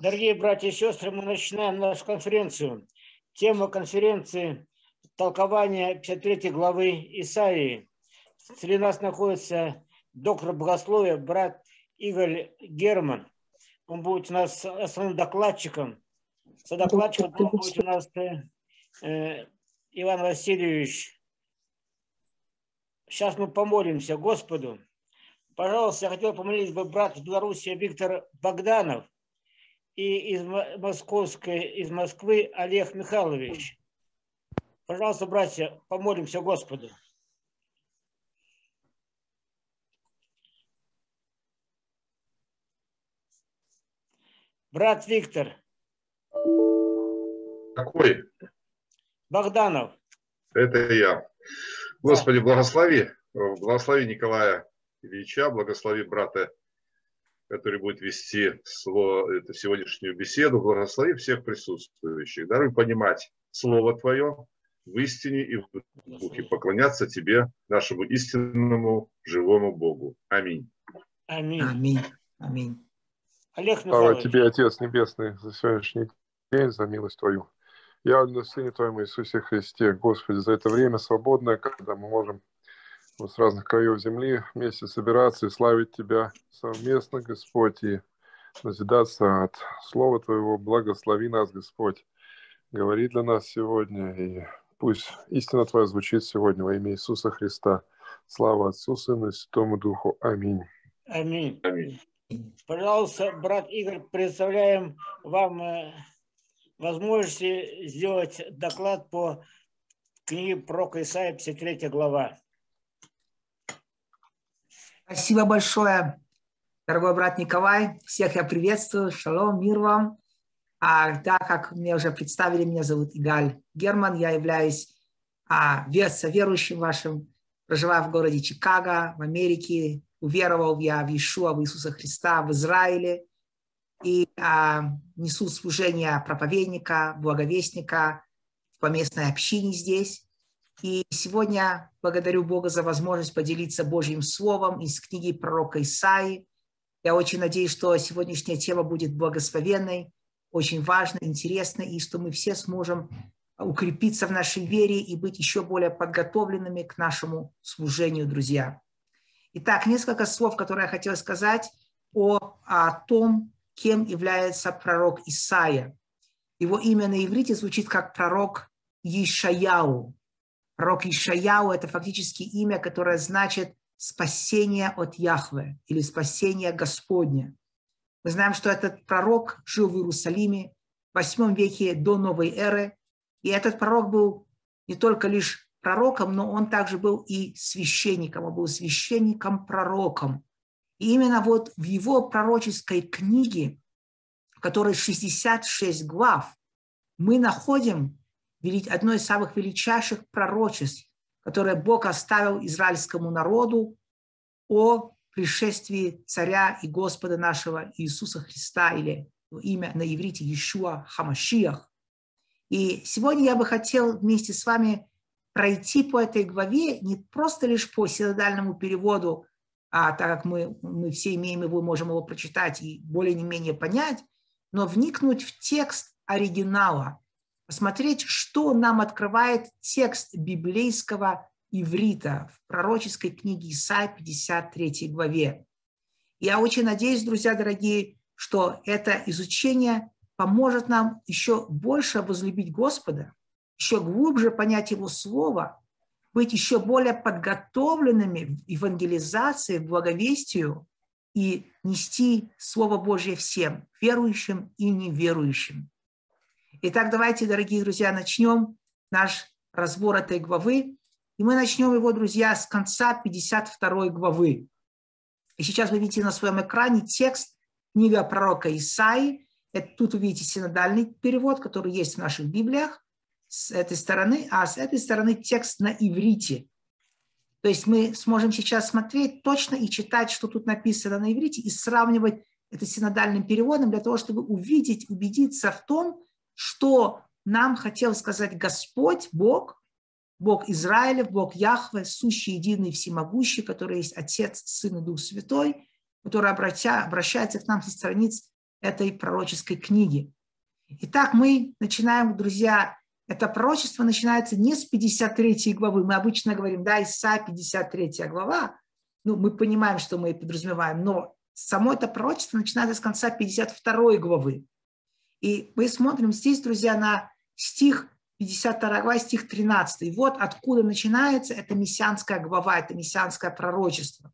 Дорогие братья и сестры, мы начинаем нашу конференцию. Тема конференции – толкование 53 главы Исаии. Среди нас находится доктор богословия, брат Игорь Герман. Он будет у нас основным докладчиком. Содокладчиком будет у нас Иван Васильевич. Сейчас мы помолимся Господу. Пожалуйста, я хотел помолиться бы брат из Беларуси Виктор Богданов и из Москвы Олег Михайлович. Пожалуйста, братья, помолимся Господу. Брат Виктор. Какой? Богданов. Это я. Господи, благослови. Благослови Николая Ильича, благослови брата, который будет вести эту сегодняшнюю беседу, благослови всех присутствующих. Даруй понимать Слово Твое в истине и в духе, поклоняться Тебе, нашему истинному живому Богу. Аминь. Аминь. Аминь. Аминь. Олег Михайлович. Слава Тебе, Отец Небесный, за сегодняшний день, за милость Твою. Явлено в Сыне Твоем Иисусе Христе, Господи, за это время свободное, когда мы можем с разных краев земли вместе собираться и славить Тебя совместно, Господь, и назидаться от Слова Твоего. Благослови нас, Господь, говори для нас сегодня, и пусть истина Твоя звучит сегодня во имя Иисуса Христа. Слава Отцу, Сыну и Святому Духу. Аминь. Аминь. Аминь. Пожалуйста, брат Игорь, предоставляем вам возможность сделать доклад по книге пророка Исаии, 53 глава. Спасибо большое, дорогой брат Николай. Всех я приветствую. Шалом, мир вам. Так как мне уже представили, меня зовут Игорь Герман. Я являюсь верующим вашим. Проживаю в городе Чикаго, в Америке. Уверовал я в Иешуа, в Иисуса Христа, в Израиле. И несу служение проповедника, благовестника в поместной общине здесь. И сегодня благодарю Бога за возможность поделиться Божьим Словом из книги пророка Исаии. Я очень надеюсь, что сегодняшняя тема будет благословенной, очень важной, интересной, и что мы все сможем укрепиться в нашей вере и быть еще более подготовленными к нашему служению, друзья. Итак, несколько слов, которые я хотела сказать о том, кем является пророк Исаия. Его имя на иврите звучит как пророк Йешаяу. Пророк Йешаяу – это фактически имя, которое значит «спасение от Яхве» или «спасение Господне». Мы знаем, что этот пророк жил в Иерусалиме в 8 веке до новой эры. И этот пророк был не только лишь пророком, но он также был и священником. Он был священником-пророком. И именно вот в его пророческой книге, в которой 66 глав, мы находим одно из самых величайших пророчеств, которое Бог оставил израильскому народу о пришествии Царя и Господа нашего Иисуса Христа, или имя на иврите Иешуа Хамашиях. И сегодня я бы хотел вместе с вами пройти по этой главе не просто лишь по синодальному переводу, так как мы все имеем его, можем его прочитать и более-менее понять, но вникнуть в текст оригинала. Посмотреть, что нам открывает текст библейского иврита в пророческой книге Исаии 53 главе. Я очень надеюсь, друзья дорогие, что это изучение поможет нам еще больше возлюбить Господа, еще глубже понять Его Слово, быть еще более подготовленными в евангелизации, в благовестию и нести Слово Божье всем, верующим и неверующим. Итак, давайте, дорогие друзья, начнем наш разбор этой главы. И мы начнем его, друзья, с конца 52 главы. И сейчас вы видите на своем экране текст книга пророка Исаии. Тут вы видите синодальный перевод, который есть в наших Библиях с этой стороны, а с этой стороны текст на иврите. То есть мы сможем сейчас смотреть точно и читать, что тут написано на иврите, и сравнивать это с синодальным переводом для того, чтобы увидеть, убедиться в том, что нам хотел сказать Господь, Бог, Бог Израилев, Бог Яхве, сущий, единый, всемогущий, который есть Отец, Сын и Дух Святой, который обращается к нам со страниц этой пророческой книги. Итак, мы начинаем, друзья, это пророчество начинается не с 53 главы. Мы обычно говорим, да, Исаия 53 глава. Ну, мы понимаем, что мы подразумеваем, но само это пророчество начинается с конца 52 главы. И мы смотрим здесь, друзья, на стих 52 глава, стих 13. И вот откуда начинается эта мессианская глава, это мессианское пророчество.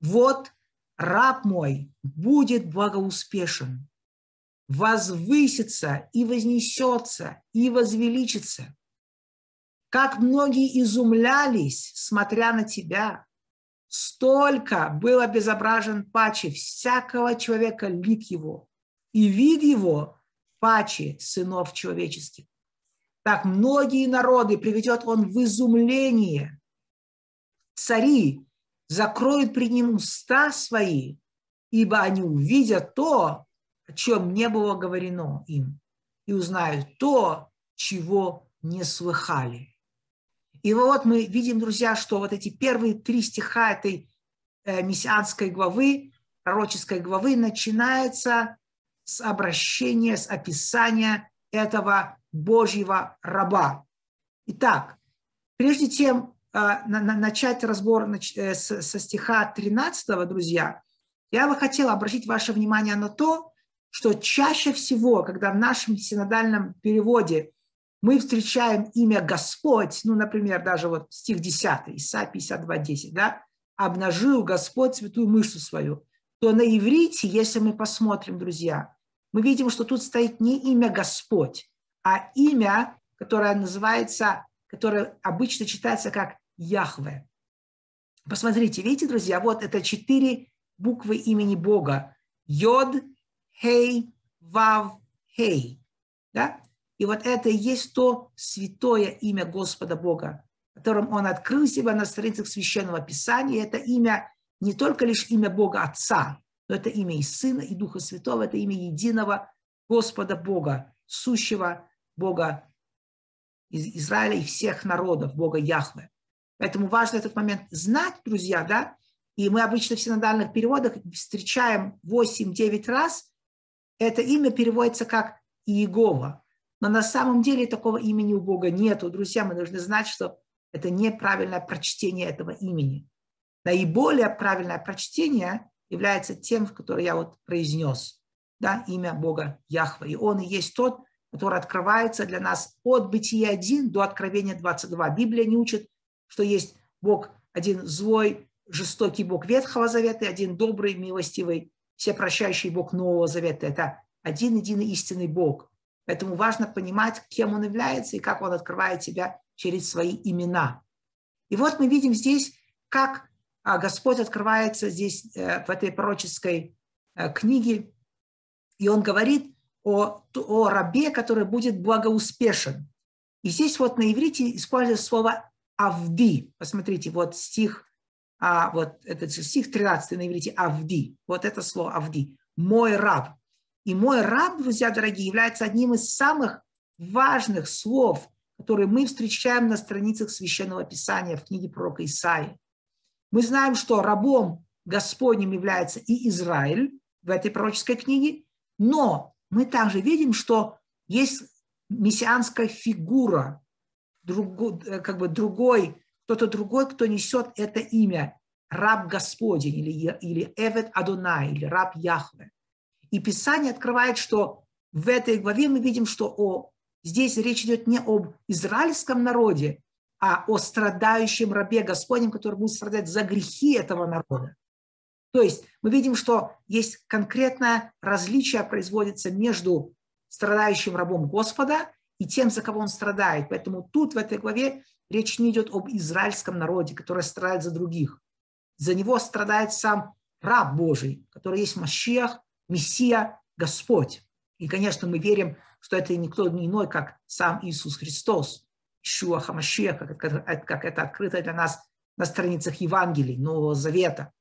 «Вот раб мой будет благоуспешен, возвысится и вознесется и возвеличится. Как многие изумлялись, смотря на тебя, столько был обезображен паче всякого человека лик его, и вид его паче сынов человеческих. Так многие народы приведет он в изумление. Цари закроют пред ним уста свои, ибо они увидят то, о чем не было говорено им, и узнают то, чего не слыхали». И вот мы видим, друзья, что вот эти первые три стиха этой мессианской главы, пророческой главы, начинается с обращения, с описания этого Божьего раба. Итак, прежде чем начать разбор со стиха 13, друзья, я бы хотела обратить ваше внимание на то, что чаще всего, когда в нашем синодальном переводе мы встречаем имя Господь, ну, например, даже вот стих 10, Исаия 52:10, да, «Обнажил Господь святую мышцу свою», то на иврите, если мы посмотрим, друзья, мы видим, что тут стоит не имя Господь, а имя, которое называется, которое обычно читается как Яхве. Посмотрите, видите, друзья, вот это 4 буквы имени Бога. Йод, Хей, Вав, Хей, да? И вот это и есть то святое имя Господа Бога, которым Он открыл себя на страницах Священного Писания. И это имя не только лишь имя Бога Отца, но это имя и Сына, и Духа Святого, это имя единого Господа Бога, сущего Бога Израиля и всех народов, Бога Яхве. Поэтому важно этот момент знать, друзья, да? И мы обычно в синодальных переводах встречаем 8-9 раз. Это имя переводится как Иегова. Но на самом деле такого имени у Бога нету. Друзья, мы должны знать, что это неправильное прочтение этого имени. Наиболее правильное прочтение является тем, которое я вот произнес. Да, имя Бога Яхве. И Он и есть тот, который открывается для нас от Бытия 1 до Откровения 22. Библия не учит, что есть Бог один злой, жестокий Бог Ветхого Завета, один добрый, милостивый, всепрощающий Бог Нового Завета. Это один-единый истинный Бог. Поэтому важно понимать, кем он является и как он открывает себя через свои имена. И вот мы видим здесь, как Господь открывается здесь в этой пророческой книге. И он говорит о рабе, который будет благоуспешен. И здесь вот на иврите используется слово «авди». Посмотрите, вот стих, вот этот стих 13 на иврите «авди». Вот это слово «авди». «Мой раб». И «мой раб», друзья дорогие, является одним из самых важных слов, которые мы встречаем на страницах Священного Писания в книге пророка Исаии. Мы знаем, что рабом Господним является и Израиль в этой пророческой книге, но мы также видим, что есть мессианская фигура, кто-то другой, кто несет это имя, раб Господень или Эвед Адонай, или раб Яхве. И Писание открывает, что в этой главе мы видим, что здесь речь идет не об израильском народе, а о страдающем рабе Господнем, который будет страдать за грехи этого народа. То есть мы видим, что есть конкретное различие производится между страдающим рабом Господа и тем, за кого он страдает. Поэтому тут в этой главе речь не идет об израильском народе, который страдает за других. За него страдает сам раб Божий, который есть Машиах, Мессия, Господь. И, конечно, мы верим, что это никто иной, как сам Иисус Христос, Иешуа Хамашиях, как это открыто для нас на страницах Евангелий, Нового Завета.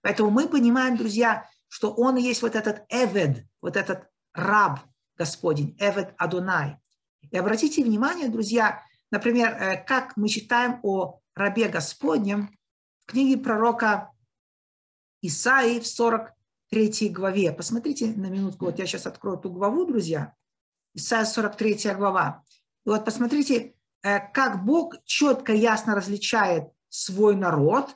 Поэтому мы понимаем, друзья, что Он и есть вот этот Эвед, вот этот раб Господень, Эвед Адонай. И обратите внимание, друзья, например, как мы читаем о рабе Господнем в книге пророка Исаии в 40 43 главе. Посмотрите на минутку, вот я сейчас открою эту главу, друзья. Исаия 43 глава. И вот посмотрите, как Бог четко, ясно различает свой народ,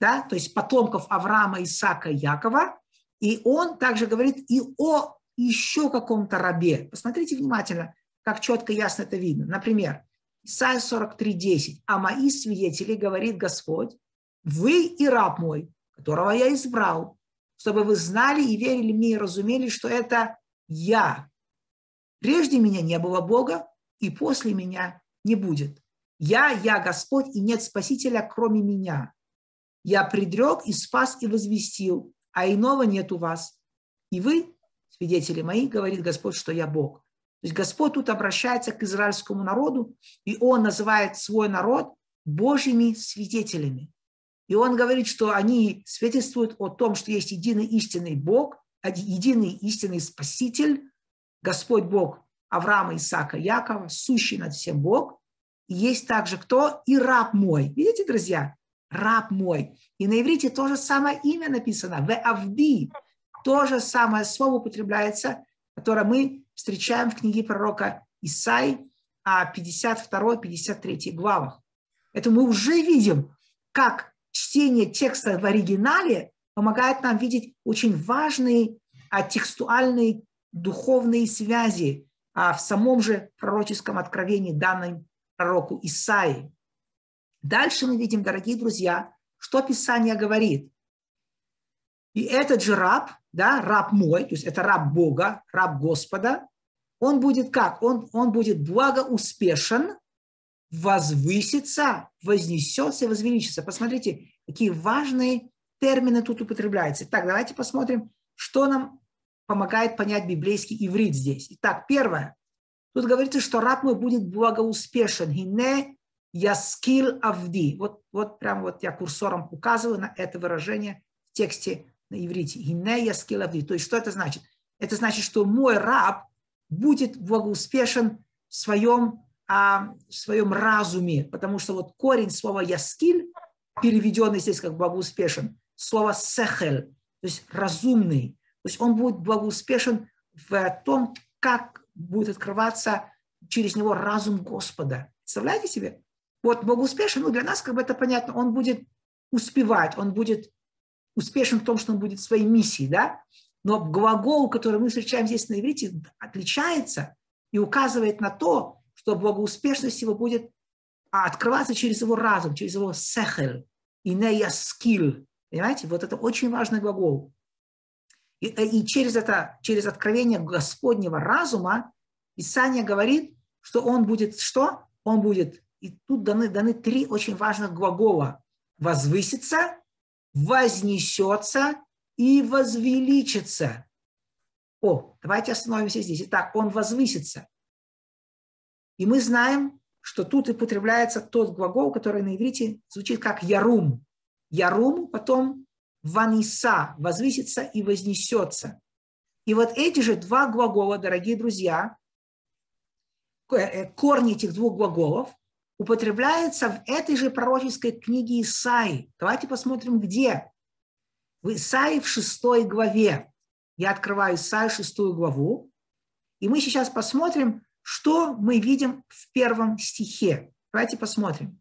да, то есть потомков Авраама, Исаака, Якова. И он также говорит и о еще каком-то рабе. Посмотрите внимательно, как четко, ясно это видно. Например, Исаия 43:10. «А мои свидетели, говорит Господь, вы и раб мой, которого я избрал, чтобы вы знали и верили мне и разумели, что это я. Прежде меня не было Бога, и после меня не будет. Я Господь, и нет Спасителя, кроме меня. Я предрек и спас и возвестил, а иного нет у вас. И вы, свидетели мои, говорит Господь, что я Бог». То есть Господь тут обращается к израильскому народу, и Он называет свой народ Божьими свидетелями. И Он говорит, что они свидетельствуют о том, что есть единый истинный Бог, единый истинный Спаситель, Господь Бог Авраама, Исаака, Якова, сущий над всем Бог. И есть также кто? И раб мой. Видите, друзья? Раб мой. И на иврите то же самое имя написано. Ве-авди. То же самое слово употребляется, которое мы встречаем в книге пророка Исаии, 52-53 главах. Это мы уже видим, как чтение текста в оригинале помогает нам видеть очень важные текстуальные духовные связи в самом же пророческом откровении, данном пророку Исаии. Дальше мы видим, дорогие друзья, что Писание говорит. И этот же раб, да, раб мой, то есть это раб Бога, раб Господа, он будет как? Он будет благоуспешен, возвысится, вознесется и возвеличится. Посмотрите, какие важные термины тут употребляются. Итак, давайте посмотрим, что нам помогает понять библейский иврит здесь. Итак, первое. Тут говорится, что раб мой будет благоуспешен. Хине яскил авди. Вот прям вот я курсором указываю на это выражение в тексте на иврите. Хине яскил авди. То есть что это значит? Это значит, что мой раб будет благоуспешен в своем разуме. Потому что вот корень слова яскил, переведенный здесь как благоуспешен, слово сехель, то есть разумный. То есть он будет благоуспешен в том, как будет открываться через него разум Господа. Представляете себе? Вот благоуспешен, ну для нас как бы это понятно, он будет успевать, он будет успешен в том, что он будет в своей миссии, да? Но глагол, который мы встречаем здесь на иврите, отличается и указывает на то, что благоуспешность его будет открываться через его разум, через его сехель, инеяскиль. Понимаете? Вот это очень важный глагол. И через откровение Господнего разума Писание говорит, что он будет что? Он будет, и тут даны три очень важных глагола. Возвысится, вознесется и возвеличится. Давайте остановимся здесь. Итак, он возвысится. И мы знаем, что тут употребляется тот глагол, который на иврите звучит как ярум. Ярум потом ваниса, возвысится и вознесется. И вот эти же два глагола, дорогие друзья, корни этих двух глаголов употребляются в этой же пророческой книге Исаии. Давайте посмотрим, где. В Исаии в 6 главе. Я открываю Исаию 6 главу. И мы сейчас посмотрим, что мы видим в 1 стихе. Давайте посмотрим.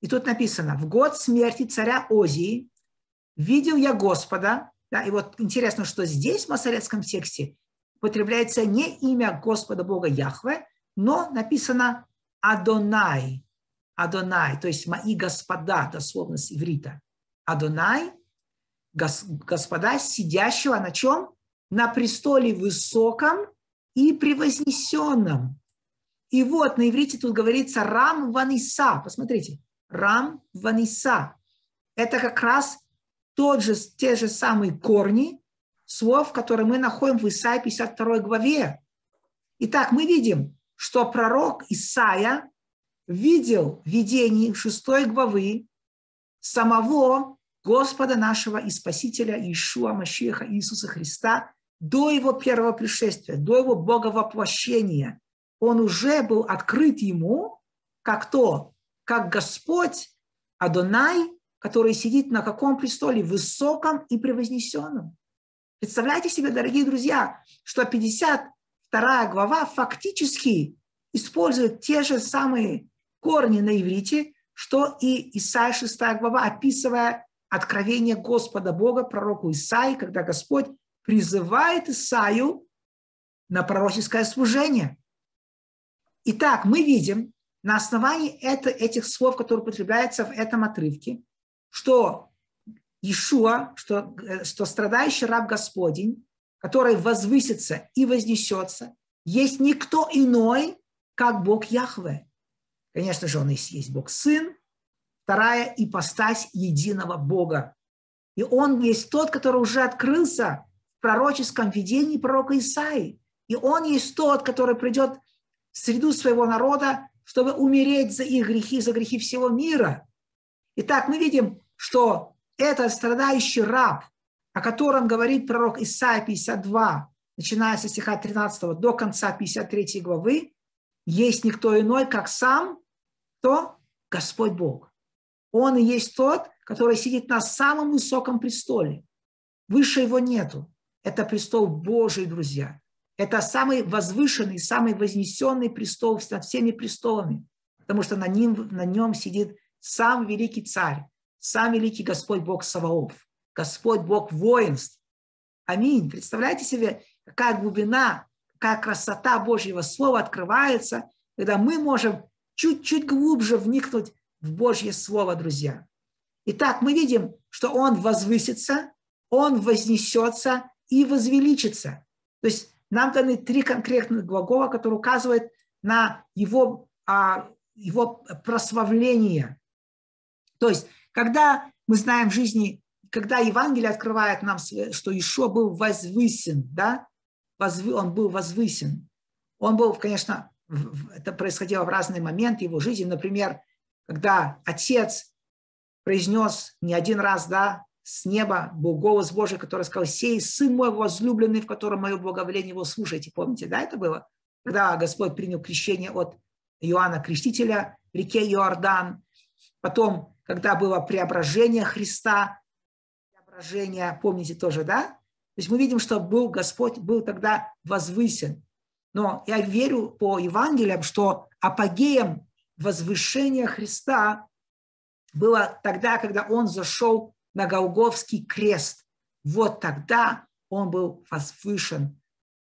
И тут написано: «В год смерти царя Озии видел я Господа», да, и вот интересно, что здесь в масоретском тексте употребляется не имя Господа Бога Яхве, но написано Адонай, Адонай, то есть мои господа, дословно с иврита. Адонай, господа, сидящего на чем? На престоле высоком и превознесенном. И вот на иврите тут говорится Рам Ваниса, посмотрите, Рам Ваниса. Это как раз те же самые корни слов, которые мы находим в Исаии 52 главе. Итак, мы видим, что пророк Исаия видел в видении 6 главы самого Господа нашего и Спасителя Иешуа Хамашиаха Иисуса Христа до его первого пришествия, до его боговоплощения. Он уже был открыт ему как то, как Господь Адонай, который сидит на каком престоле? Высоком и превознесенном. Представляете себе, дорогие друзья, что 52 глава фактически использует те же самые корни на иврите, что и Исаия 6 глава, описывая откровение Господа Бога пророку Исаии, когда Господь призывает Исаию на пророческое служение. Итак, мы видим на основании этих слов, которые употребляются в этом отрывке, что Иешуа, что страдающий раб Господень, который возвысится и вознесется, есть никто иной, как Бог Яхве. Конечно же, он и есть Бог Сын, вторая ипостась единого Бога. И он есть тот, который уже открылся в пророческом видении пророка Исаии. И он есть тот, который придет в среду своего народа, чтобы умереть за их грехи, за грехи всего мира. Итак, мы видим, что этот страдающий раб, о котором говорит пророк Исаия 52, начиная со стиха 13 до конца 53 главы, есть никто иной, как сам, кто Господь Бог. Он и есть тот, который сидит на самом высоком престоле. Выше его нету. Это престол Божий, друзья. Это самый возвышенный, самый вознесенный престол над всеми престолами, потому что на нем сидит сам великий царь, сам великий Господь Бог Саваоф, Господь Бог воинств. Аминь. Представляете себе, какая глубина, какая красота Божьего Слова открывается, когда мы можем чуть-чуть глубже вникнуть в Божье Слово, друзья. Итак, мы видим, что Он возвысится, Он вознесется и возвеличится. То есть нам даны три конкретных глагола, которые указывают на его прославление. То есть, когда мы знаем в жизни, когда Евангелие открывает нам, что Иешуа был возвысен, да? Он был возвысен. Он был, конечно, это происходило в разные моменты его жизни. Например, когда Отец произнес не один раз, да, с неба был голос Божий, который сказал: «Сей Сын мой возлюбленный, в котором мое благоволение, его слушайте». Помните, да, это было? Когда Господь принял крещение от Иоанна Крестителя в реке Иордан. Потом, когда было преображение Христа, преображение, помните тоже, да? То есть мы видим, что Господь был тогда возвысен. Но я верю по Евангелиям, что апогеем возвышения Христа было тогда, когда Он зашел на Голгофский крест. Вот тогда Он был возвышен,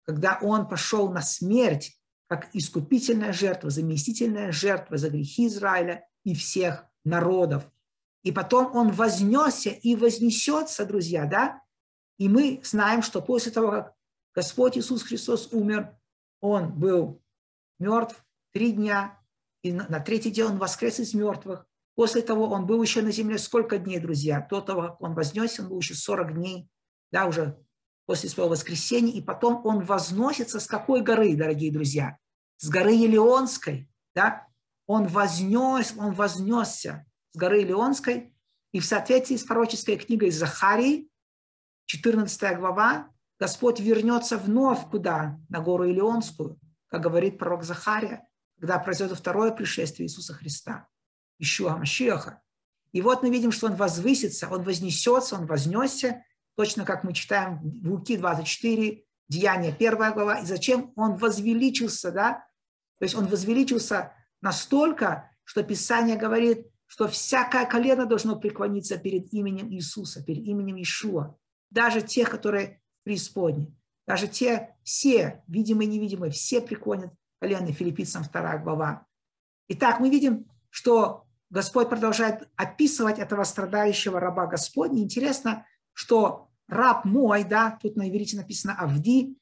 когда Он пошел на смерть, как искупительная жертва, заместительная жертва за грехи Израиля и всех народов. И потом Он вознесся и вознесется, друзья, да? И мы знаем, что после того, как Господь Иисус Христос умер, Он был мертв 3 дня, и на 3-й день Он воскрес из мертвых. После того Он был еще на земле сколько дней, друзья? До того, как Он вознесся, Он был еще 40 дней, да, уже после своего воскресения. И потом Он возносится с какой горы, дорогие друзья? С горы Елеонской, да? Он вознесся с горы Елеонской. И в соответствии с пророческой книгой Захарии, 14 глава, Господь вернется вновь куда? На гору Елеонскую, как говорит пророк Захария, когда произойдет второе пришествие Иисуса Христа, Иешуа Хамашиаха. И вот мы видим, что Он возвысится, Он вознесется, Он вознесся, точно как мы читаем в Луки 24, Деяния 1 глава. И зачем Он возвеличился, да? То есть Он возвеличился настолько, что Писание говорит, что всякое колено должно преклониться перед именем Иисуса, перед именем Иешуа. Даже тех, которые в преисподней, даже те все, видимые и невидимые, все преклонят колено. Филиппийцам 2 глава. Итак, мы видим, что Господь продолжает описывать этого страдающего раба Господня. Интересно, что раб мой, да, тут на иврите написано «авди».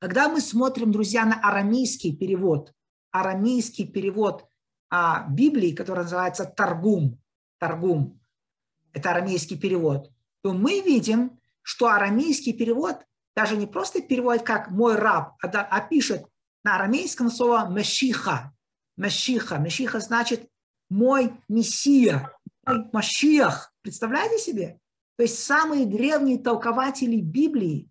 Когда мы смотрим, друзья, на арамейский перевод Библии, который называется Таргум, это арамейский перевод, то мы видим, что арамейский перевод даже не просто переводит как «мой раб», а пишет на арамейском слово «мешиха». «Мешиха» значит «мой мессия», «мой машиах». Представляете себе? То есть самые древние толкователи Библии,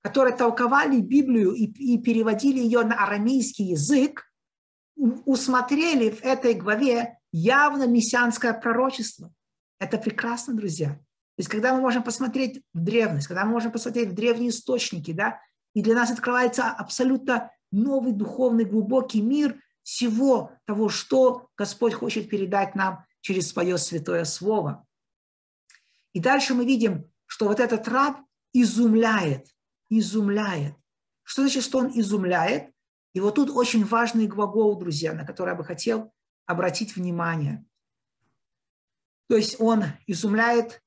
которые толковали Библию и переводили ее на арамейский язык, усмотрели в этой главе явно мессианское пророчество. Это прекрасно, друзья. есть, когда мы можем посмотреть в древность, когда мы можем посмотреть в древние источники, да, и для нас открывается абсолютно новый духовный глубокий мир всего того, что Господь хочет передать нам через свое святое слово. И дальше мы видим, что вот этот раб изумляет. Что значит, что он изумляет? И вот тут очень важный глагол, друзья, на который я бы хотел обратить внимание. То есть он изумляет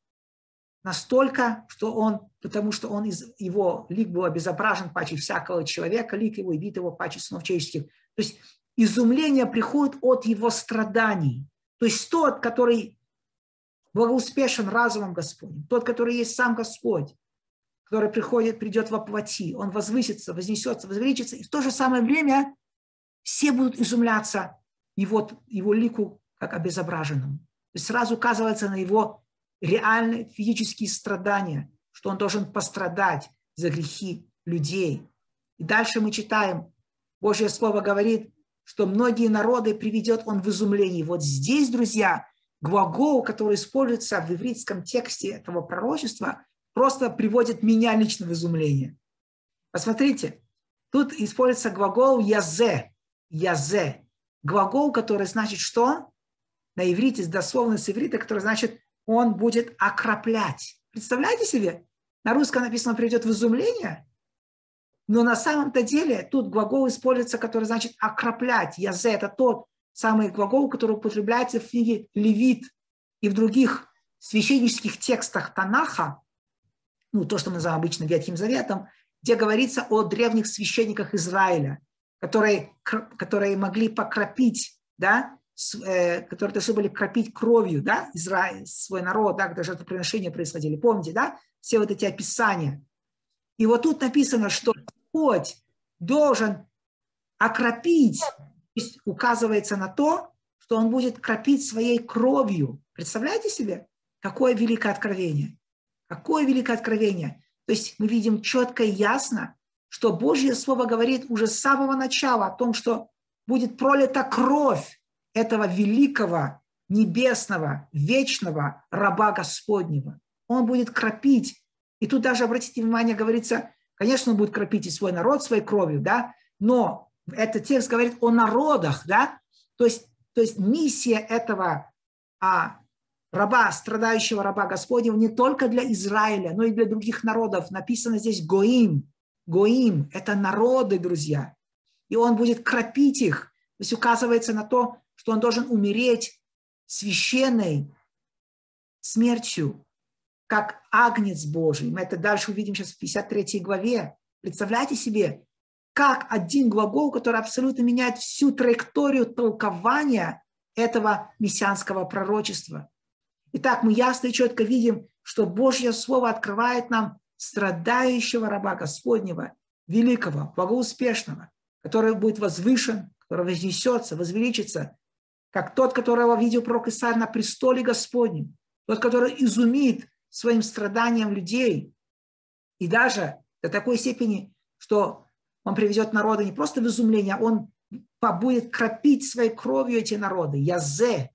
настолько, что он, потому что он его лик был обезображен паче всякого человека, лик его и вид его паче снов человеческих. То есть изумление приходит от его страданий. То есть тот, который благоуспешен разумом Господним, тот, который есть сам Господь, который придет во плоти, он возвысится, вознесется, возвеличится, и в то же самое время все будут изумляться его лику как обезображенному. То есть сразу указывается на его реальные физические страдания, что он должен пострадать за грехи людей. И дальше мы читаем, Божье Слово говорит, что многие народы приведет он в изумление. Вот здесь, друзья, глагол, который используется в еврейском тексте этого пророчества, просто приводит меня лично в изумление. Посмотрите, тут используется глагол «язе», «язе». Глагол, который значит что? На иврите, дословно с иврита, который значит «он будет окроплять». Представляете себе? На русском написано «приведет в изумление», но на самом-то деле тут глагол используется, который значит «окроплять». «Язе» – это тот самый глагол, который употребляется в книге «Левит» и в других священнических текстах Танаха, то, что мы называем обычно Ветхим Заветом, где говорится о древних священниках Израиля, которые могли покропить, да, которые должны были кропить кровью, да, Израиль, свой народ, да, когда жертвоприношения происходили. Помните, да, все вот эти описания. И вот тут написано, что Господь должен окропить, то есть указывается на то, что он будет кропить своей кровью. Представляете себе, какое великое откровение? Какое великое откровение! То есть мы видим четко и ясно, что Божье Слово говорит уже с самого начала о том, что будет пролита кровь этого великого, небесного, вечного раба Господнего. Он будет кропить. И тут даже, обратите внимание, говорится, конечно, он будет кропить и свой народ своей кровью, да? Но этот текст говорит о народах, да? То есть миссия этого раба, страдающего раба Господнего, не только для Израиля, но и для других народов. Написано здесь «Гоим». «Гоим» – это народы, друзья. И он будет кропить их. То есть указывается на то, что он должен умереть священной смертью, как агнец Божий. Мы это дальше увидим сейчас в 53 главе. Представляете себе, как один глагол, который абсолютно меняет всю траекторию толкования этого мессианского пророчества. Итак, мы ясно и четко видим, что Божье Слово открывает нам страдающего раба Господнего, великого, благоуспешного, который будет возвышен, который вознесется, возвеличится, как тот, которого видел пророк Исаия на престоле Господнем, тот, который изумит своим страданием людей. И даже до такой степени, что он приведет народы не просто в изумление, а он будет кропить своей кровью эти народы. Язе.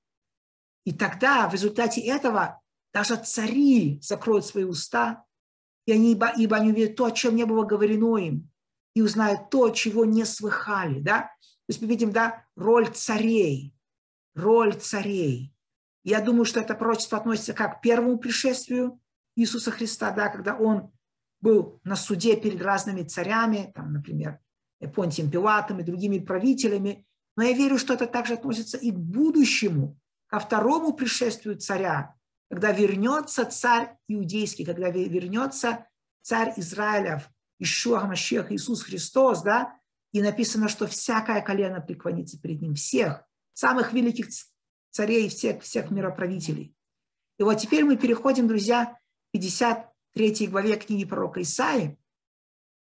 И тогда в результате этого даже цари закроют свои уста, и они, ибо они увидят то, о чем не было говорено им, и узнают то, чего не слыхали. Да? То есть мы видим, да, роль царей. Я думаю, что это пророчество относится как к первому пришествию Иисуса Христа, да, когда он был на суде перед разными царями, там, например, Понтием Пилатом и другими правителями. Но я верю, что это также относится и к будущему, ко второму пришествию царя, когда вернется царь иудейский, когда вернется царь Израилев, Иешуа Хамашиях, Иисус Христос, да, и написано, что всякое колено преклонится перед ним, всех, самых великих царей, всех мироправителей. И вот теперь мы переходим, друзья, к 53 главе книги пророка Исаии,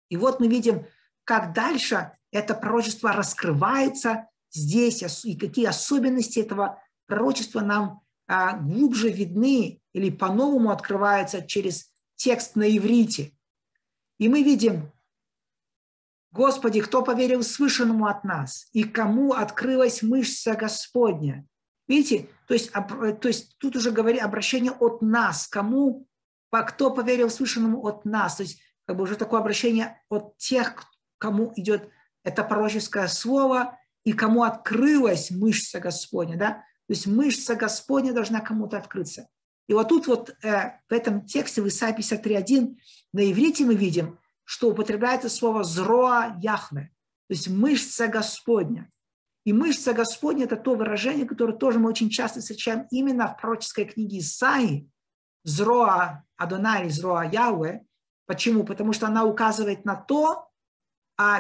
и вот мы видим, как дальше это пророчество раскрывается здесь, и какие особенности этого пророчества нам глубже видны или по-новому открываются через текст на иврите. И мы видим, Господи, кто поверил слышанному от нас, и кому открылась мышца Господня. Видите, то есть тут уже говорит обращение от нас, кому кто поверил слышанному от нас. То есть как бы уже такое обращение от тех, кому идет это пророческое слово и кому открылась мышца Господня. Да? То есть мышца Господня должна кому-то открыться. И вот тут вот в этом тексте в Исаии 53:1 на иврите мы видим, что употребляется слово «зроа Яхве», то есть мышца Господня. И мышца Господня – это то выражение, которое тоже мы очень часто встречаем именно в пророческой книге Исаии, «зроа Адонай», «зроа Яхве». Почему? Потому что она указывает на то,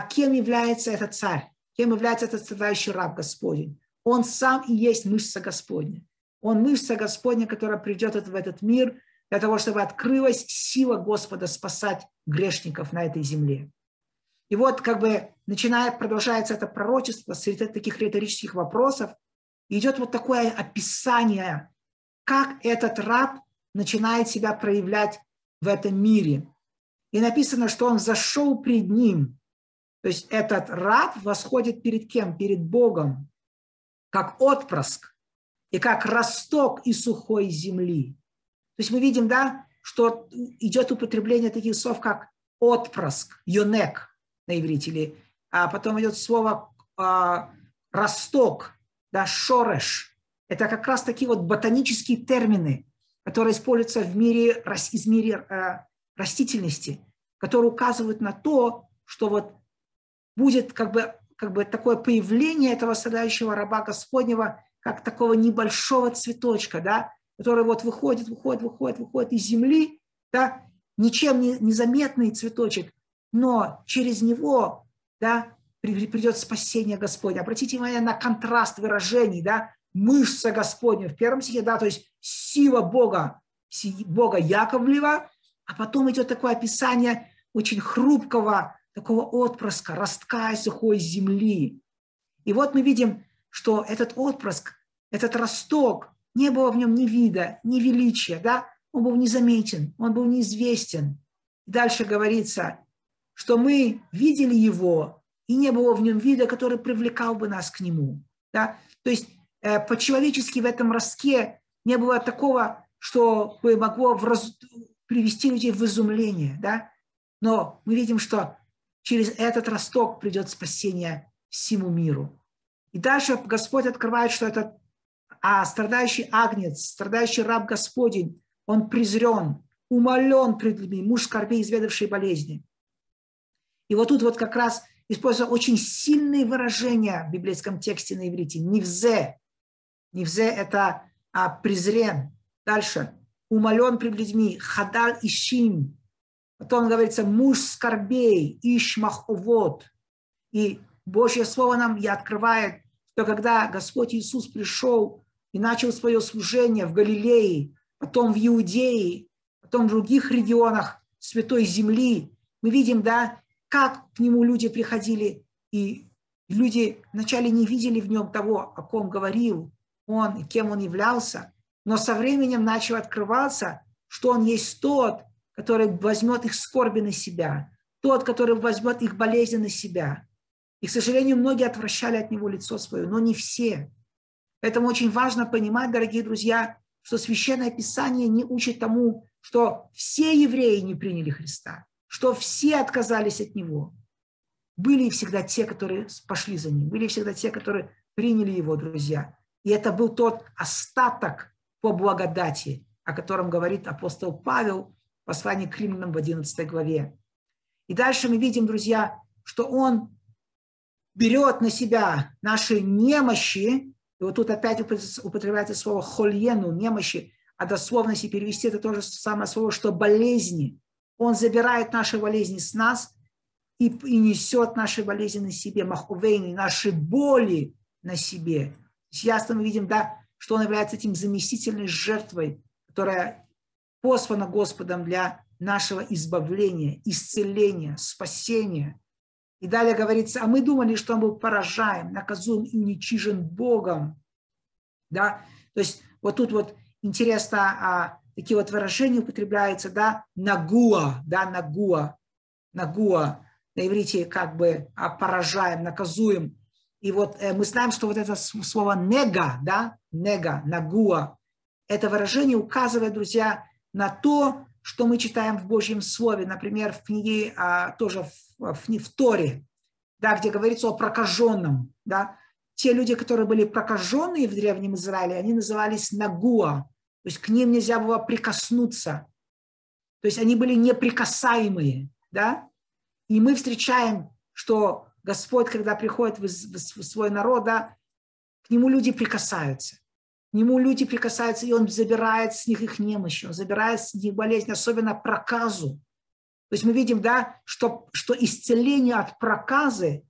кем является этот царь, кем является этот страдающий раб Господень. Он сам и есть мышца Господня. Он мышца Господня, которая придет в этот мир для того, чтобы открылась сила Господа спасать грешников на этой земле. И вот как бы продолжается это пророчество среди таких риторических вопросов. И идет вот такое описание, как этот раб начинает себя проявлять в этом мире. И написано, что он зашел пред ним. То есть этот раб восходит перед кем? Перед Богом, как отпрыск и как росток из сухой земли. То есть мы видим, да, что идет употребление таких слов, как отпрыск, юнек на иврите, или, а потом идет слово росток, да, шореш. Это как раз такие вот ботанические термины, которые используются в мире, из мира растительности, которые указывают на то, что вот будет как бы такое появление этого страдающего раба Господнего, как такого небольшого цветочка, да, который вот выходит из земли, да, ничем не незаметный цветочек, но через него, да, придет спасение Господне. Обратите внимание на контраст выражений, да, мышца Господня в первом стихе, да, то есть сила Бога Яковлева, а потом идет такое описание очень хрупкого такого отпрыска, ростка из сухой земли. И вот мы видим, что этот отпрыск, этот росток, не было в нем ни вида, ни величия, да? Он был незаметен, он был неизвестен. И дальше говорится, что мы видели его, и не было в нем вида, который привлекал бы нас к нему. Да? То есть по-человечески в этом ростке не было такого, что бы могло привести людей в изумление. Да? Но мы видим, что через этот росток придет спасение всему миру. И дальше Господь открывает, что этот страдающий агнец, страдающий раб Господень, он презрен, умолен пред людьми, муж скорби, изведавший болезни. И вот тут вот как раз используются очень сильные выражения в библейском тексте на иврите. Невзе. Невзе – это презрен. Дальше. Умолен пред людьми. Хадаль ишим. Потом говорится муж скорбей, ишмаховод. И Божье слово нам открывает, что когда Господь Иисус пришел и начал свое служение в Галилее, потом в Иудее, потом в других регионах Святой Земли, мы видим, да, как к нему люди приходили, и люди вначале не видели в нем того, о ком говорил он и кем он являлся, но со временем начал открываться, что он есть тот, который возьмет их скорби на себя, тот, который возьмет их болезни на себя. И, к сожалению, многие отвращали от него лицо свое, но не все. Поэтому очень важно понимать, дорогие друзья, что Священное Писание не учит тому, что все евреи не приняли Христа, что все отказались от Него. Были всегда те, которые пошли за Ним, были всегда те, которые приняли Его, друзья. И это был тот остаток по благодати, о котором говорит апостол Павел в послании к Римлянам в 11 главе. И дальше мы видим, друзья, что Он берет на себя наши немощи, и вот тут опять употребляется слово «хольену», немощи, а дословно, если перевести, это то же самое слово, что болезни. Он забирает наши болезни с нас и несет наши болезни на себе, махувейны, наши боли на себе. Ясно мы видим, да, что он является этим заместительной жертвой, которая послана Господом для нашего избавления, исцеления, спасения. И далее говорится, а мы думали, что он был поражаем, наказуем и уничижен Богом. Да? То есть вот тут вот интересно, такие вот выражения употребляются, да, нагуа, да, нагуа, на иврите как бы поражаем, наказуем. И вот мы знаем, что вот это слово нега, да, нега, нагуа, это выражение указывает, друзья, на то, что мы читаем в Божьем Слове, например, в книге, тоже в Торе, да, где говорится о прокаженном. Да. Те люди, которые были прокаженные в Древнем Израиле, они назывались нагуа, то есть к ним нельзя было прикоснуться. То есть они были неприкасаемые. Да. И мы встречаем, что Господь, когда приходит в свой народ, да, к нему люди прикасаются. К нему люди прикасаются, и он забирает с них их немощь, он забирает с них болезнь, особенно проказу. То есть мы видим, да, что исцеление от проказы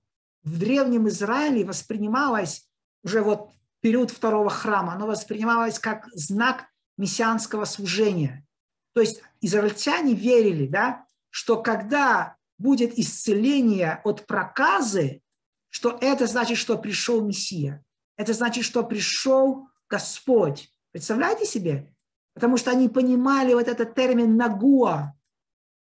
в Древнем Израиле воспринималось уже вот период второго храма, оно воспринималось как знак мессианского служения. То есть израильтяне верили, да, что когда будет исцеление от проказы, что это значит, что пришел Мессия. Это значит, что пришел Господь. Представляете себе? Потому что они понимали вот этот термин нагуа,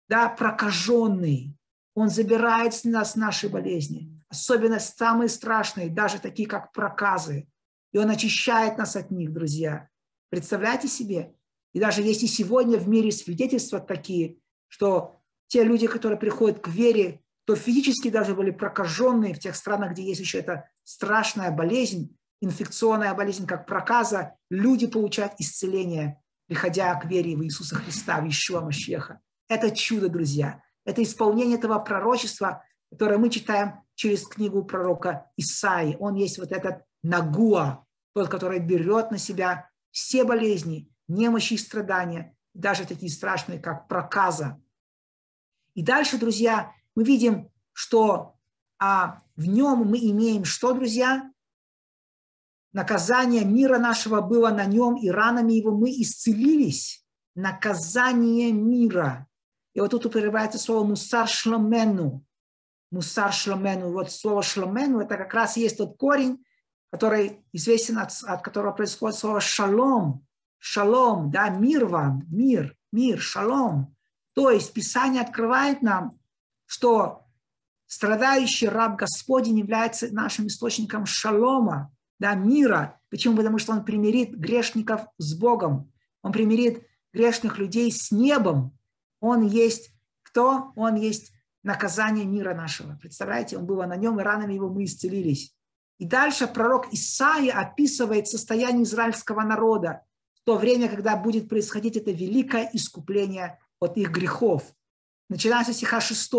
да, прокаженный. Он забирает с нас наши болезни, особенно самые страшные, даже такие, как проказы. И он очищает нас от них, друзья. Представляете себе? И даже есть и сегодня в мире свидетельства такие, что те люди, которые приходят к вере, то физически даже были прокаженные в тех странах, где есть еще эта страшная болезнь, инфекционная болезнь, как проказа, люди получают исцеление, приходя к вере в Иисуса Христа, в Иешуа Машиаха. Это чудо, друзья. Это исполнение этого пророчества, которое мы читаем через книгу пророка Исаии. Он есть вот этот нагуа, тот, который берет на себя все болезни, немощи и страдания, даже такие страшные, как проказа. И дальше, друзья, мы видим, что в нем мы имеем что, друзья? Наказание мира нашего было на нем, и ранами его мы исцелились. Наказание мира. И вот тут употребляется слово «мусар шламену». «Мусар шламену». Вот слово «шламену» – это как раз и есть тот корень, который известен, от которого происходит слово «шалом». «Шалом», да, «мир вам», «мир», «мир», «шалом». То есть Писание открывает нам, что страдающий раб Господень является нашим источником шалома, да, мира. Почему? Потому что он примирит грешников с Богом. Он примирит грешных людей с небом. Он есть кто? Он есть наказание мира нашего. Представляете, он был на нем, и ранами его мы исцелились. И дальше пророк Исаия описывает состояние израильского народа в то время, когда будет происходить это великое искупление от их грехов. Начиная со стиха 6.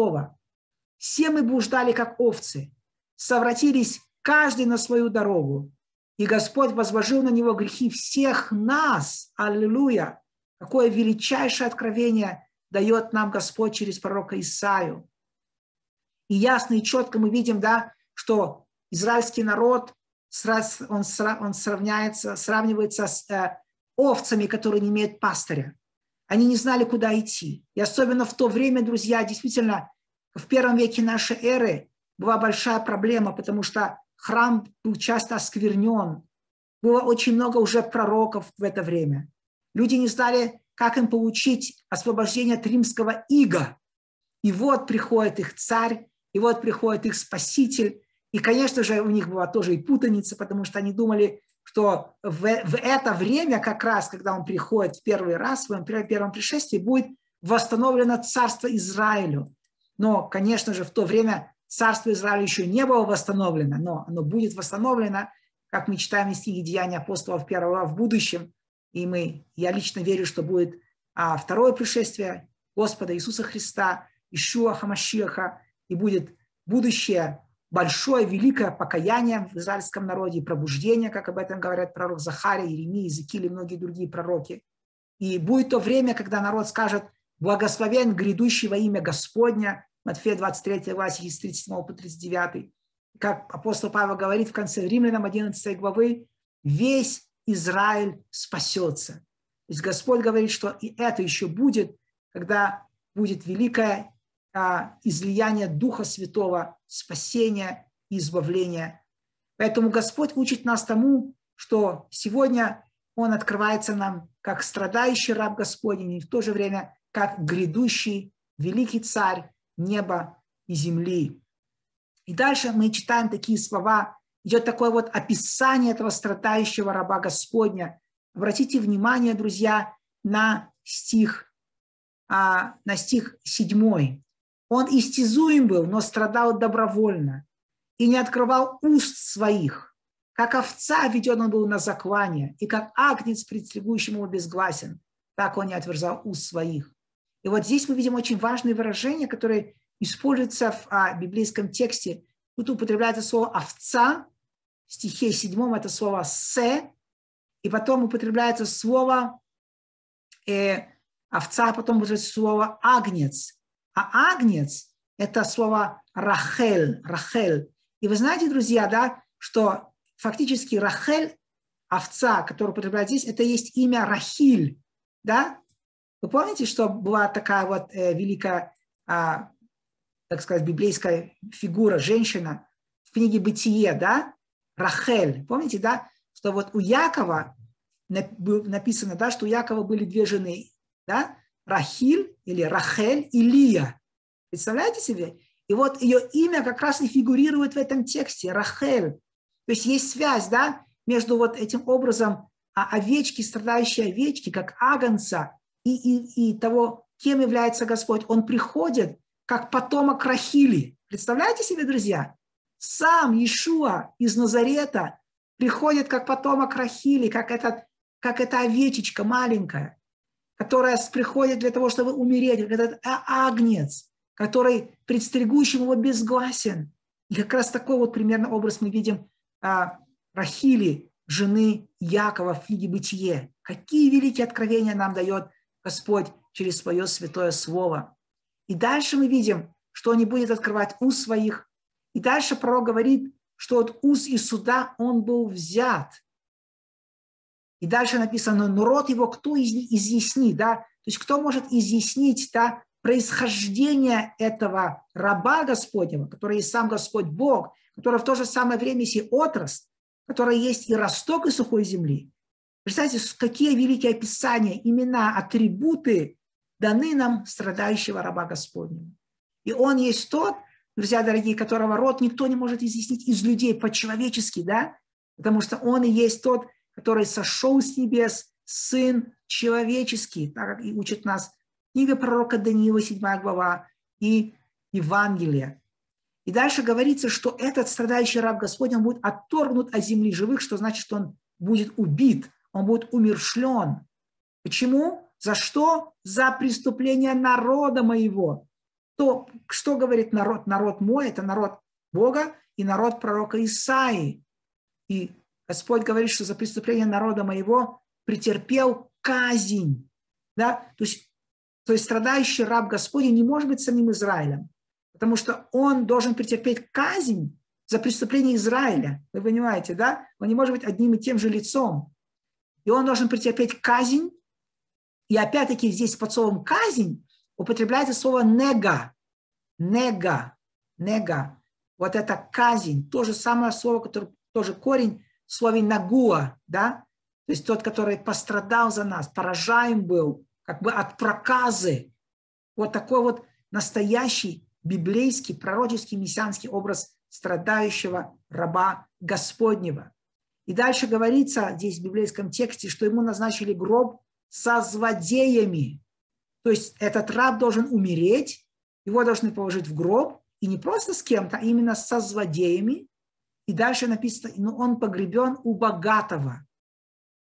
«Все мы блуждали, как овцы, совратились каждый на свою дорогу, и Господь возложил на него грехи всех нас». Аллилуйя! Какое величайшее откровение дает нам Господь через пророка Исаию. И ясно и четко мы видим, да, что израильский народ, сравнивается с овцами, которые не имеют пастыря. Они не знали, куда идти. И особенно в то время, друзья, действительно, в первом веке нашей эры была большая проблема, потому что храм был часто осквернен. Было очень много уже пророков в это время. Люди не знали, как им получить освобождение от римского ига. И вот приходит их царь, и вот приходит их спаситель. И, конечно же, у них была тоже и путаница, потому что они думали, что в это время, как раз, когда он приходит в первый раз, в своем первом пришествии, будет восстановлено царство Израилю. Но, конечно же, в то время царство Израиля еще не было восстановлено, но оно будет восстановлено, как мы читаем из книги «Деяния апостолов» первого в будущем. И я лично верю, что будет второе пришествие Господа Иисуса Христа, Иешуа Хамашиаха, и будет будущее большое, великое покаяние в израильском народе и пробуждение, как об этом говорят пророк Захария, Иеремия, Иезекииль и многие другие пророки. И будет то время, когда народ скажет: «Благословен грядущий во имя Господня». Матфея 23 глава, с 37 по 39. Как апостол Павел говорит в конце Римлянам 11 главы: «Весь Израиль спасется». То есть Господь говорит, что и это еще будет, когда будет великое излияние Духа Святого, спасения и избавления. Поэтому Господь учит нас тому, что сегодня Он открывается нам как страдающий раб Господень, и в то же время как грядущий великий царь неба и земли. И дальше мы читаем такие слова. Идет такое вот описание этого страдающего раба Господня. Обратите внимание, друзья, на стих на стих 7. Он истязуем был, но страдал добровольно и не открывал уст своих. Как овца веден он был на заклание, и как агнец, предследующим его, безгласен, так он не отверзал уст своих. И вот здесь мы видим очень важное выражение, которое используется в библейском тексте. Тут употребляется слово «овца», в стихе 7 это слово «се», и потом употребляется слово «овца», а потом употребляется слово «агнец». А «агнец» – это слово «рахель», «рахель». И вы знаете, друзья, да, что фактически «рахель», овца, которую употребляют здесь, это есть имя Рахиль, да? Вы помните, что была такая вот великая, так сказать, библейская фигура, женщина в книге «Бытие», да? Рахель. Помните, да? Что вот у Якова написано, да, что у Якова были две жены, да? Рахиль или Рахель и Лия. Представляете себе? И вот ее имя как раз и фигурирует в этом тексте, Рахель. То есть есть связь, да, между вот этим образом овечки, страдающей овечки, как агнца, и того, кем является Господь. Он приходит как потомок Рахили. Представляете себе, друзья? Сам Иешуа из Назарета приходит как потомок Рахили, как эта овечечка маленькая, которая приходит для того, чтобы умереть, как этот агнец, который предстерегущим его безгласен. И как раз такой вот примерно образ мы видим Рахили, жены Якова в книге «Бытие». Какие великие откровения нам дает Господь через свое святое слово. И дальше мы видим, что он не будет открывать уст своих. И дальше пророк говорит, что от уз и суда он был взят. И дальше написано, но род его кто изъяснит, да? То есть кто может изъяснить, да, происхождение этого раба Господнего, который есть сам Господь Бог, который в то же самое время есть и отрасль, который есть и росток, и сухой земли. Представляете, какие великие описания, имена, атрибуты даны нам страдающего раба Господнего. И он есть тот, друзья дорогие, которого род никто не может изъяснить из людей по-человечески, да? Потому что он и есть тот, который сошел с небес, Сын Человеческий, так как и учит нас книга пророка Даниила, 7 глава, и Евангелие. И дальше говорится, что этот страдающий раб Господень будет отторгнут от земли живых, что значит, что он будет убит, он будет умершлен. Почему? За что? За преступление народа моего. То, что говорит народ? Народ мой – это народ Бога и народ пророка Исаии. И Господь говорит, что за преступление народа моего претерпел казнь. Да? То есть страдающий раб Господень не может быть самим Израилем, потому что он должен претерпеть казнь за преступление Израиля. Вы понимаете, да? Он не может быть одним и тем же лицом. И он должен претерпеть казнь. И опять-таки здесь под словом «казнь» употребляется слово «нега». «Нега». «Нега». Вот это казнь. То же самое слово, которое тоже корень в слове «нагуа». Да? То есть тот, который пострадал за нас, поражаем был, как бы от проказы. Вот такой вот настоящий библейский, пророческий, мессианский образ страдающего раба Господнего. И дальше говорится здесь в библейском тексте, что ему назначили гроб со злодеями. То есть этот раб должен умереть, его должны положить в гроб, и не просто с кем-то, а именно со злодеями. И дальше написано, ну, он погребен у богатого.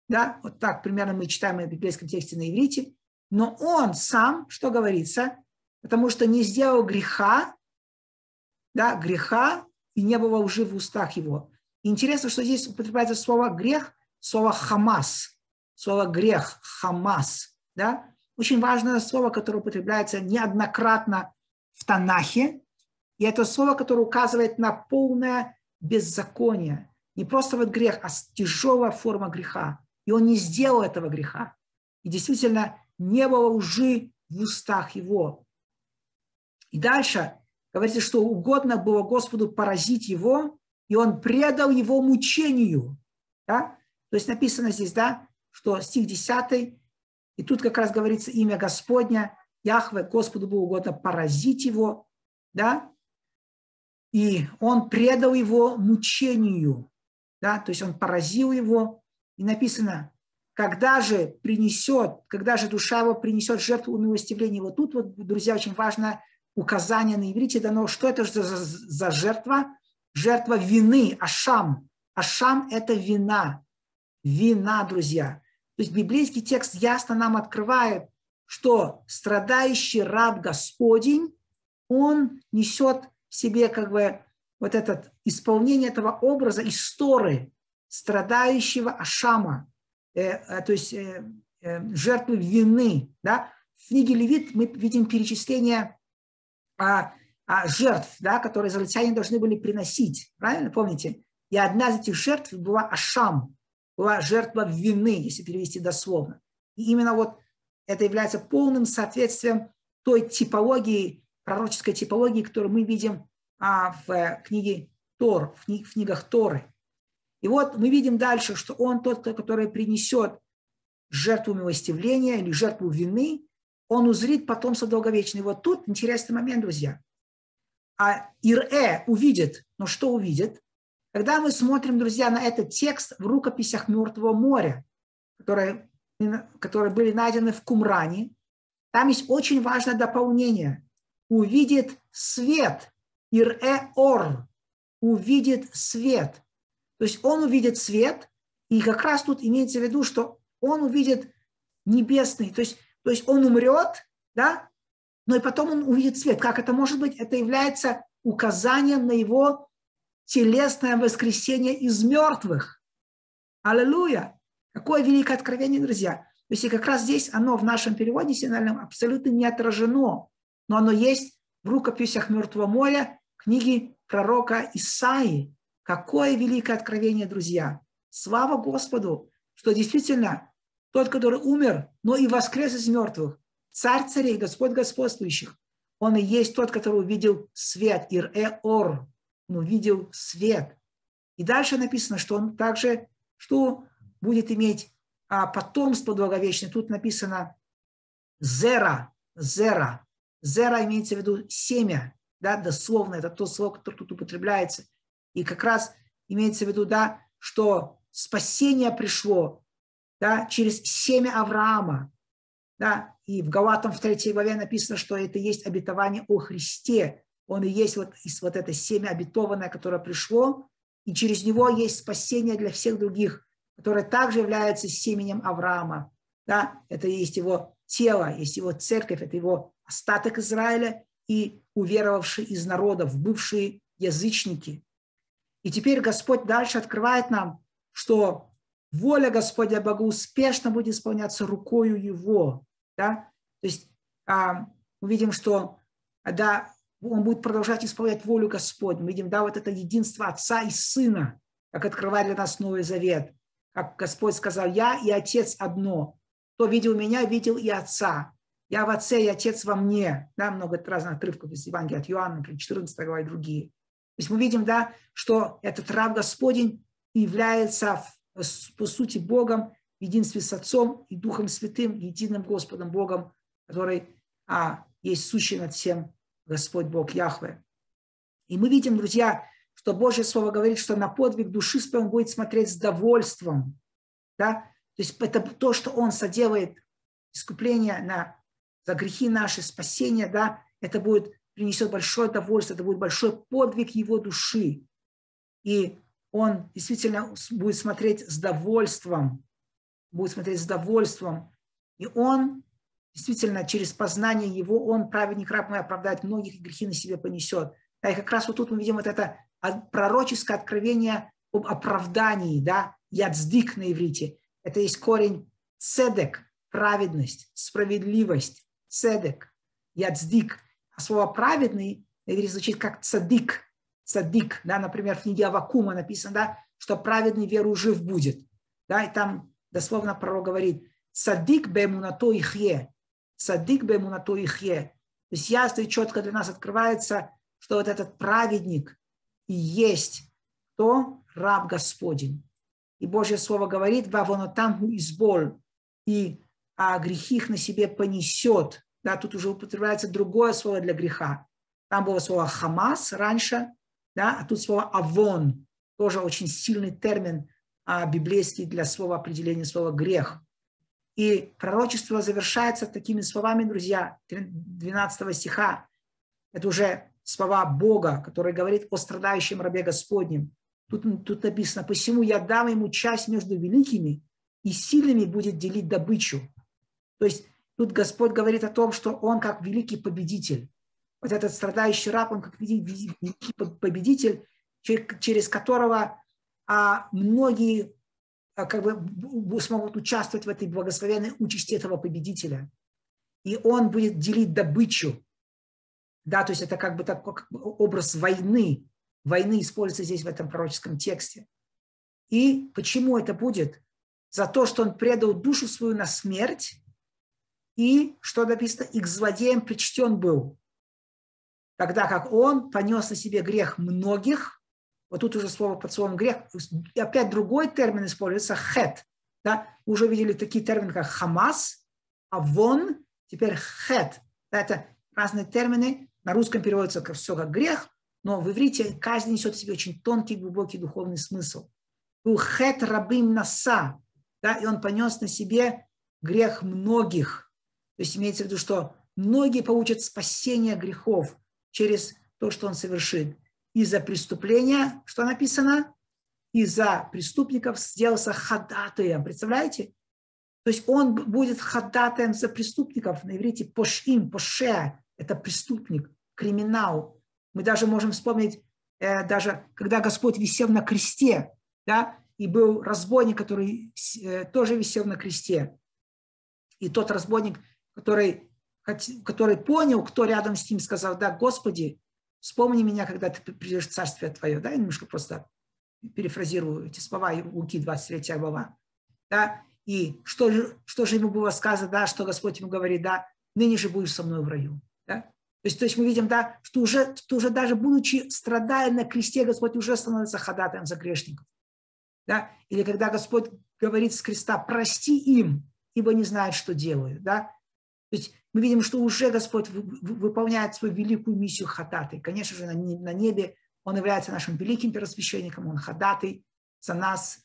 Да? Вот так примерно мы читаем в библейском тексте на иврите. Но он сам, что говорится, потому что не сделал греха, да, греха, и не было лжи в устах его. И интересно, что здесь употребляется слово «грех», слово «хамас», слово «грех», «хамас». Да? Очень важное слово, которое употребляется неоднократно в Танахе. И это слово, которое указывает на полное беззаконие. Не просто вот грех, а тяжелая форма греха. И он не сделал этого греха. И действительно, не было лжи в устах его. И дальше говорится, что угодно было Господу поразить его, и он предал его мучению. Да? То есть написано здесь, да, что стих 10. И тут как раз говорится имя Господня, Яхве, Господу было угодно поразить его, да, и он предал его мучению, да, то есть он поразил его, и написано, когда же душа его принесет жертву умилостивления. Вот тут, вот, друзья, очень важно указание на иврите дано, что это за жертва? Жертва вины, ашам. Ашам – это вина. Вина, друзья. То есть библейский текст ясно нам открывает, что страдающий раб Господень, он несет в себе как бы вот это исполнение этого образа из Торы, страдающего ашама, жертвы вины. Да? В книге Левит мы видим перечисление жертв, да, которые израильтяне должны были приносить. Правильно помните? И одна из этих жертв была ашам, была жертва вины, если перевести дословно. И именно вот это является полным соответствием той типологии, пророческой типологии, которую мы видим в книге Тор, в книгах Торы. И вот мы видим дальше, что он тот, который принесет жертву милостивления или жертву вины, он узрит потомство долговечное. И вот тут интересный момент, друзья. Ирэ увидит. Но что увидит? Когда мы смотрим, друзья, на этот текст в рукописях Мертвого моря, которые были найдены в Кумране, там есть очень важное дополнение. Увидит свет. Ирэ ор. Увидит свет. То есть он увидит свет, и как раз тут имеется в виду, что он увидит небесный. То есть он умрет, да, но и потом он увидит свет. Как это может быть? Это является указанием на его телесное воскресение из мертвых. Аллилуйя! Какое великое откровение, друзья! То есть и как раз здесь оно в нашем переводе синальном абсолютно не отражено, но оно есть в рукописях Мертвого моря книги пророка Исаии. Какое великое откровение, друзья! Слава Господу, что действительно тот, который умер, но и воскрес из мертвых, Царь царей, Господь господствующих, он и есть тот, который увидел свет, ир-э-ор, он увидел свет. И дальше написано, что он также, что будет иметь потомство долговечное. Тут написано зера. Зера имеется в виду семя, да, дословно, это то слово, которое тут употребляется. И как раз имеется в виду, да, что спасение пришло, да, через семя Авраама. Да. И в Галатам в 3 главе написано, что это есть обетование о Христе. Он и есть вот это семя обетованное, которое пришло. И через него есть спасение для всех других, которое также является семенем Авраама. Да. Это есть его тело, есть его церковь, это его остаток Израиля и уверовавшие из народов, бывшие язычники. И теперь Господь дальше открывает нам, что воля Господня Бога успешно будет исполняться рукою Его. Да? То есть мы видим, что да, Он будет продолжать исполнять волю Господню. Мы видим, да, вот это единство Отца и Сына, как открывает для нас Новый Завет. Как Господь сказал, Я и Отец одно. Кто видел Меня, видел и Отца. Я в Отце, и Отец во Мне. Да, много разных отрывков из Евангелия от Иоанна, 14 глава и другие. То есть мы видим, да, что этот раб Господень является, по сути, Богом, в единстве с Отцом и Духом Святым, единым Господом Богом, который есть сущий над всем Господь Бог Яхве. И мы видим, друзья, что Божье Слово говорит, что на подвиг души своем будет смотреть с довольством. Да? То есть это то, что Он соделает, искупление за грехи наши, спасение, да, это будет принесет большое довольство, это будет большой подвиг его души. И он действительно будет смотреть с довольством, И он действительно через познание его, он, праведник раб мой, оправдает многих и грехи на себе понесет. Да, и как раз вот тут мы видим вот это пророческое откровение об оправдании, да, ядздик на иврите. Это есть корень цедек, праведность, справедливость, цедек, ядздик. А слово «праведный» звучит как «цадик». «Цадик», да, например, в книге Аввакума написано, да, что «праведный веру жив будет». Да, и там дословно пророк говорит «цадик бэмунато ихье». «Цадик бэмунато ихье». То есть ясно и четко для нас открывается, что вот этот праведник и есть кто? Раб Господень. И Божье Слово говорит «вавонотамху изболь» и грехи их на себе понесет. Да, тут уже употребляется другое слово для греха. Там было слово «хамас» раньше, да, а тут слово «авон». Тоже очень сильный термин библейский для слова определения слова «грех». И пророчество завершается такими словами, друзья, 12 стиха. Это уже слова Бога, который говорит о страдающем рабе Господнем. Тут написано: «Посему я дам ему часть между великими, и сильными будет делить добычу». То есть тут Господь говорит о том, что он как великий победитель. Вот этот страдающий раб, он как великий победитель, через которого многие как бы смогут участвовать в этой благословенной участи этого победителя. И он будет делить добычу. Да, то есть это как бы такой образ войны. Войны используется здесь в этом пророческом тексте. И почему это будет? За то, что он предал душу свою на смерть, и, что написано, и к злодеям причтен был, тогда как он понес на себе грех многих. Вот тут уже слово под словом грех. И опять другой термин используется — хет. Да? Мы уже видели такие термины, как хамас, авон, теперь хет. Да, это разные термины. На русском переводится все как грех, но в иврите каждый несет в себе очень тонкий, глубокий духовный смысл. Был хет рабим наса. Да? И он понес на себе грех многих. То есть имеется в виду, что многие получат спасение грехов через то, что он совершит. Из-за преступления, что написано, из-за преступников сделался ходатаем. Представляете? То есть он будет ходатаем за преступников. На иврите пошим, пошеа — это преступник, криминал. Мы даже можем вспомнить, даже когда Господь висел на кресте, да, и был разбойник, который тоже висел на кресте. И тот разбойник, который понял, кто рядом с ним, сказал: да, Господи, вспомни меня, когда ты придешь в царствие твое. Да, я немножко просто перефразирую эти слова, Луки 23 глава. Да? И что же ему было сказано, да, что Господь ему говорит: да, ныне же будешь со мной в раю. Да? То есть мы видим, да, что уже даже будучи страдая на кресте, Господь уже становится ходатаем за грешников. Да? Или когда Господь говорит с креста: прости им, ибо не знают, что делают. Да? То есть мы видим, что уже Господь выполняет свою великую миссию ходатай. Конечно же, на небе он является нашим великим первосвященником, он ходатай за нас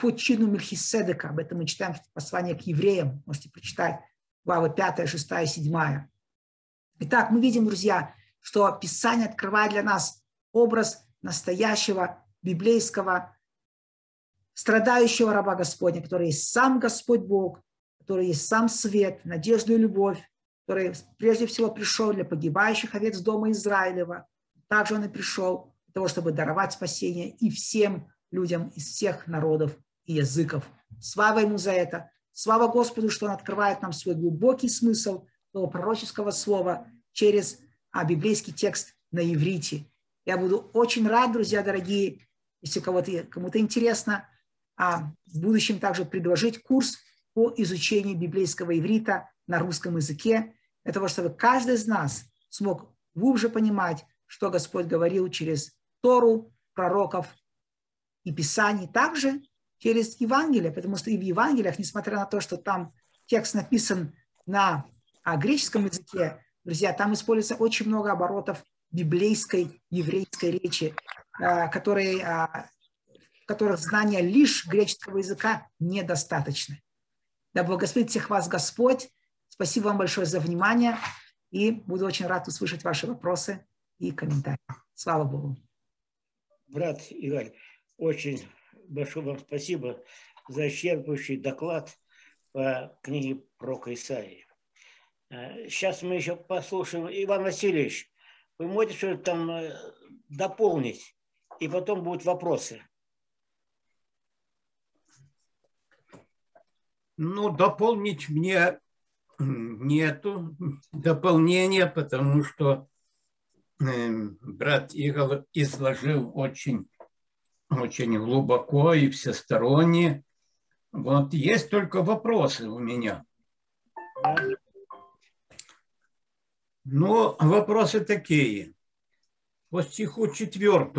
по чину Мельхиседека. Об этом мы читаем в послании к евреям. Можете прочитать главы 5, 6, 7. Итак, мы видим, друзья, что Писание открывает для нас образ настоящего библейского страдающего раба Господня, который есть сам Господь Бог, который есть сам свет, надежду и любовь, который прежде всего пришел для погибающих овец дома Израилева. Также он и пришел для того, чтобы даровать спасение и всем людям из всех народов и языков. Слава ему за это. Слава Господу, что он открывает нам свой глубокий смысл того пророческого слова через библейский текст на иврите. Я буду очень рад, друзья дорогие, если кому-то интересно, в будущем также предложить курс по изучению библейского иврита на русском языке, для того, чтобы каждый из нас смог глубже понимать, что Господь говорил через Тору, пророков и Писаний, также через Евангелие, потому что и в Евангелиях, несмотря на то, что там текст написан на греческом языке, друзья, там используется очень много оборотов библейской, еврейской речи, в которых знания лишь греческого языка недостаточно. Да благословит всех вас Господь. Спасибо вам большое за внимание. И буду очень рад услышать ваши вопросы и комментарии. Слава Богу. Брат Игорь, очень большое вам спасибо за исчерпывающий доклад по книге пророка Исаии. Сейчас мы еще послушаем. Иван Васильевич, вы можете что-то там дополнить? И потом будут вопросы. Ну, дополнить мне нету дополнения, потому что брат Игорь изложил очень, очень глубоко и всесторонне. Вот есть только вопросы у меня. Ну, вопросы такие. По стиху 4.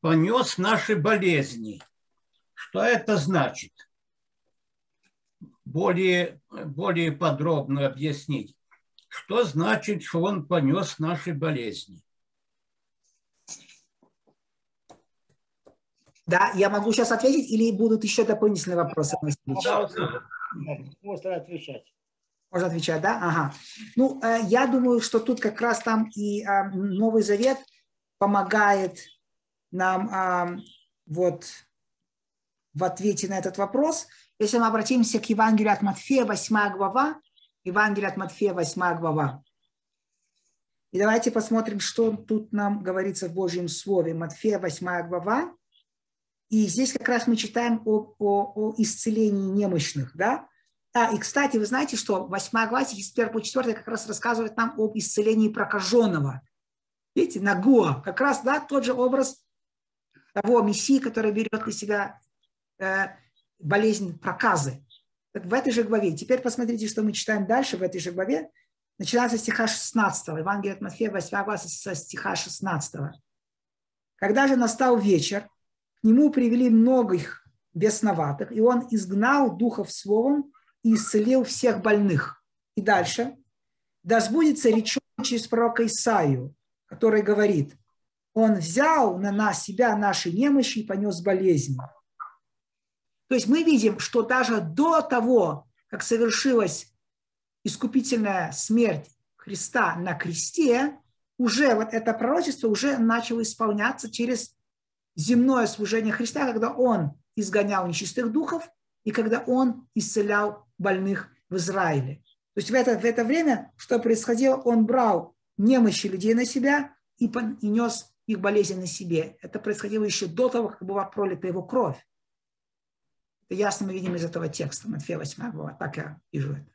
«Понес наши болезни». Что это значит? Более подробно объяснить, что значит, что он понес наши болезни. Да, я могу сейчас ответить или будут еще дополнительные вопросы? Да, Можно отвечать. Можно отвечать, да? Ага. Ну, я думаю, что тут как раз там и Новый Завет помогает нам вот в ответе на этот вопрос. Если мы обратимся к Евангелию от Матфея, 8 глава. Евангелие от Матфея, 8 глава. И давайте посмотрим, что тут нам говорится в Божьем Слове. Матфея, 8 глава. И здесь как раз мы читаем о исцелении немощных, да? А, и, кстати, вы знаете, что 8 глава, стихи с 1 по 4 как раз рассказывает нам об исцелении прокаженного. Видите, нагуа. Как раз, да, тот же образ того Мессии, который берет на себя болезнь проказы. Так в этой же главе. Теперь посмотрите, что мы читаем дальше в этой же главе. Начинается со стиха 16. Евангелие от Матфея, 8 глава, со стиха 16. «Когда же настал вечер, к нему привели многих бесноватых, и он изгнал духов словом и исцелил всех больных». И дальше. «Да сбудется речь через пророка Исаию, который говорит: он взял на нас себя наши немощи и понес болезни». То есть мы видим, что даже до того, как совершилась искупительная смерть Христа на кресте, уже вот это пророчество уже начало исполняться через земное служение Христа, когда он изгонял нечистых духов и когда он исцелял больных в Израиле. То есть в это время, что происходило, он брал немощи людей на себя и нес их болезнь на себе. Это происходило еще до того, как была пролита его кровь. Это ясно мы видим из этого текста, Матфея 8 глава, так я вижу это.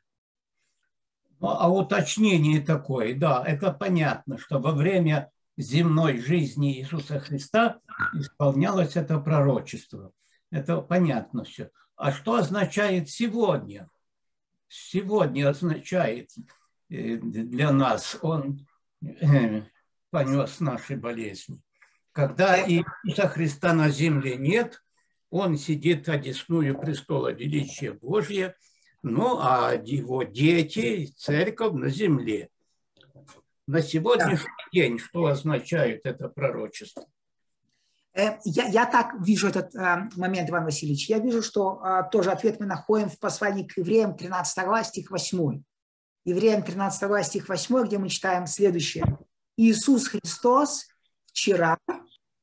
А уточнение такое, да, это понятно, что во время земной жизни Иисуса Христа исполнялось это пророчество. Это понятно все. А что означает сегодня? Сегодня означает для нас он понес наши болезни. Когда Иисуса Христа на земле нет, он сидит одесную престола величия Божия, ну, а его дети, церковь на земле. На сегодняшний день что означает это пророчество? Я так вижу этот момент, Иван Васильевич. Я вижу, что тоже ответ мы находим в послании к Евреям, 13 глава, стих 8. Евреям, 13 глава, стих 8, где мы читаем следующее. «Иисус Христос вчера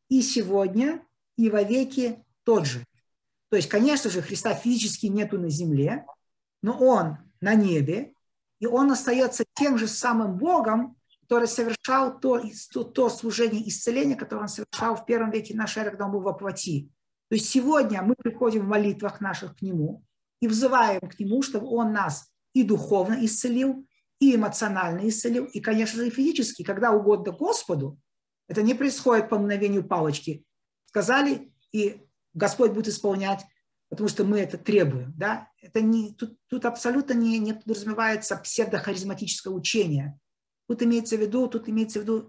и сегодня и вовеки тот же». То есть, конечно же, Христа физически нету на земле, но он на небе, и он остается тем же самым Богом, который совершал то служение исцеления, которое он совершал в первом веке нашей эры, когда он был во плоти. То есть сегодня мы приходим в молитвах наших к нему и взываем к нему, чтобы он нас и духовно исцелил, и эмоционально исцелил, и, конечно же, и физически, когда угодно Господу. Это не происходит по мгновению палочки. Сказали, и Господь будет исполнять, потому что мы это требуем. Да? Это не, тут абсолютно не подразумевается псевдохаризматическое учение. Тут имеется в виду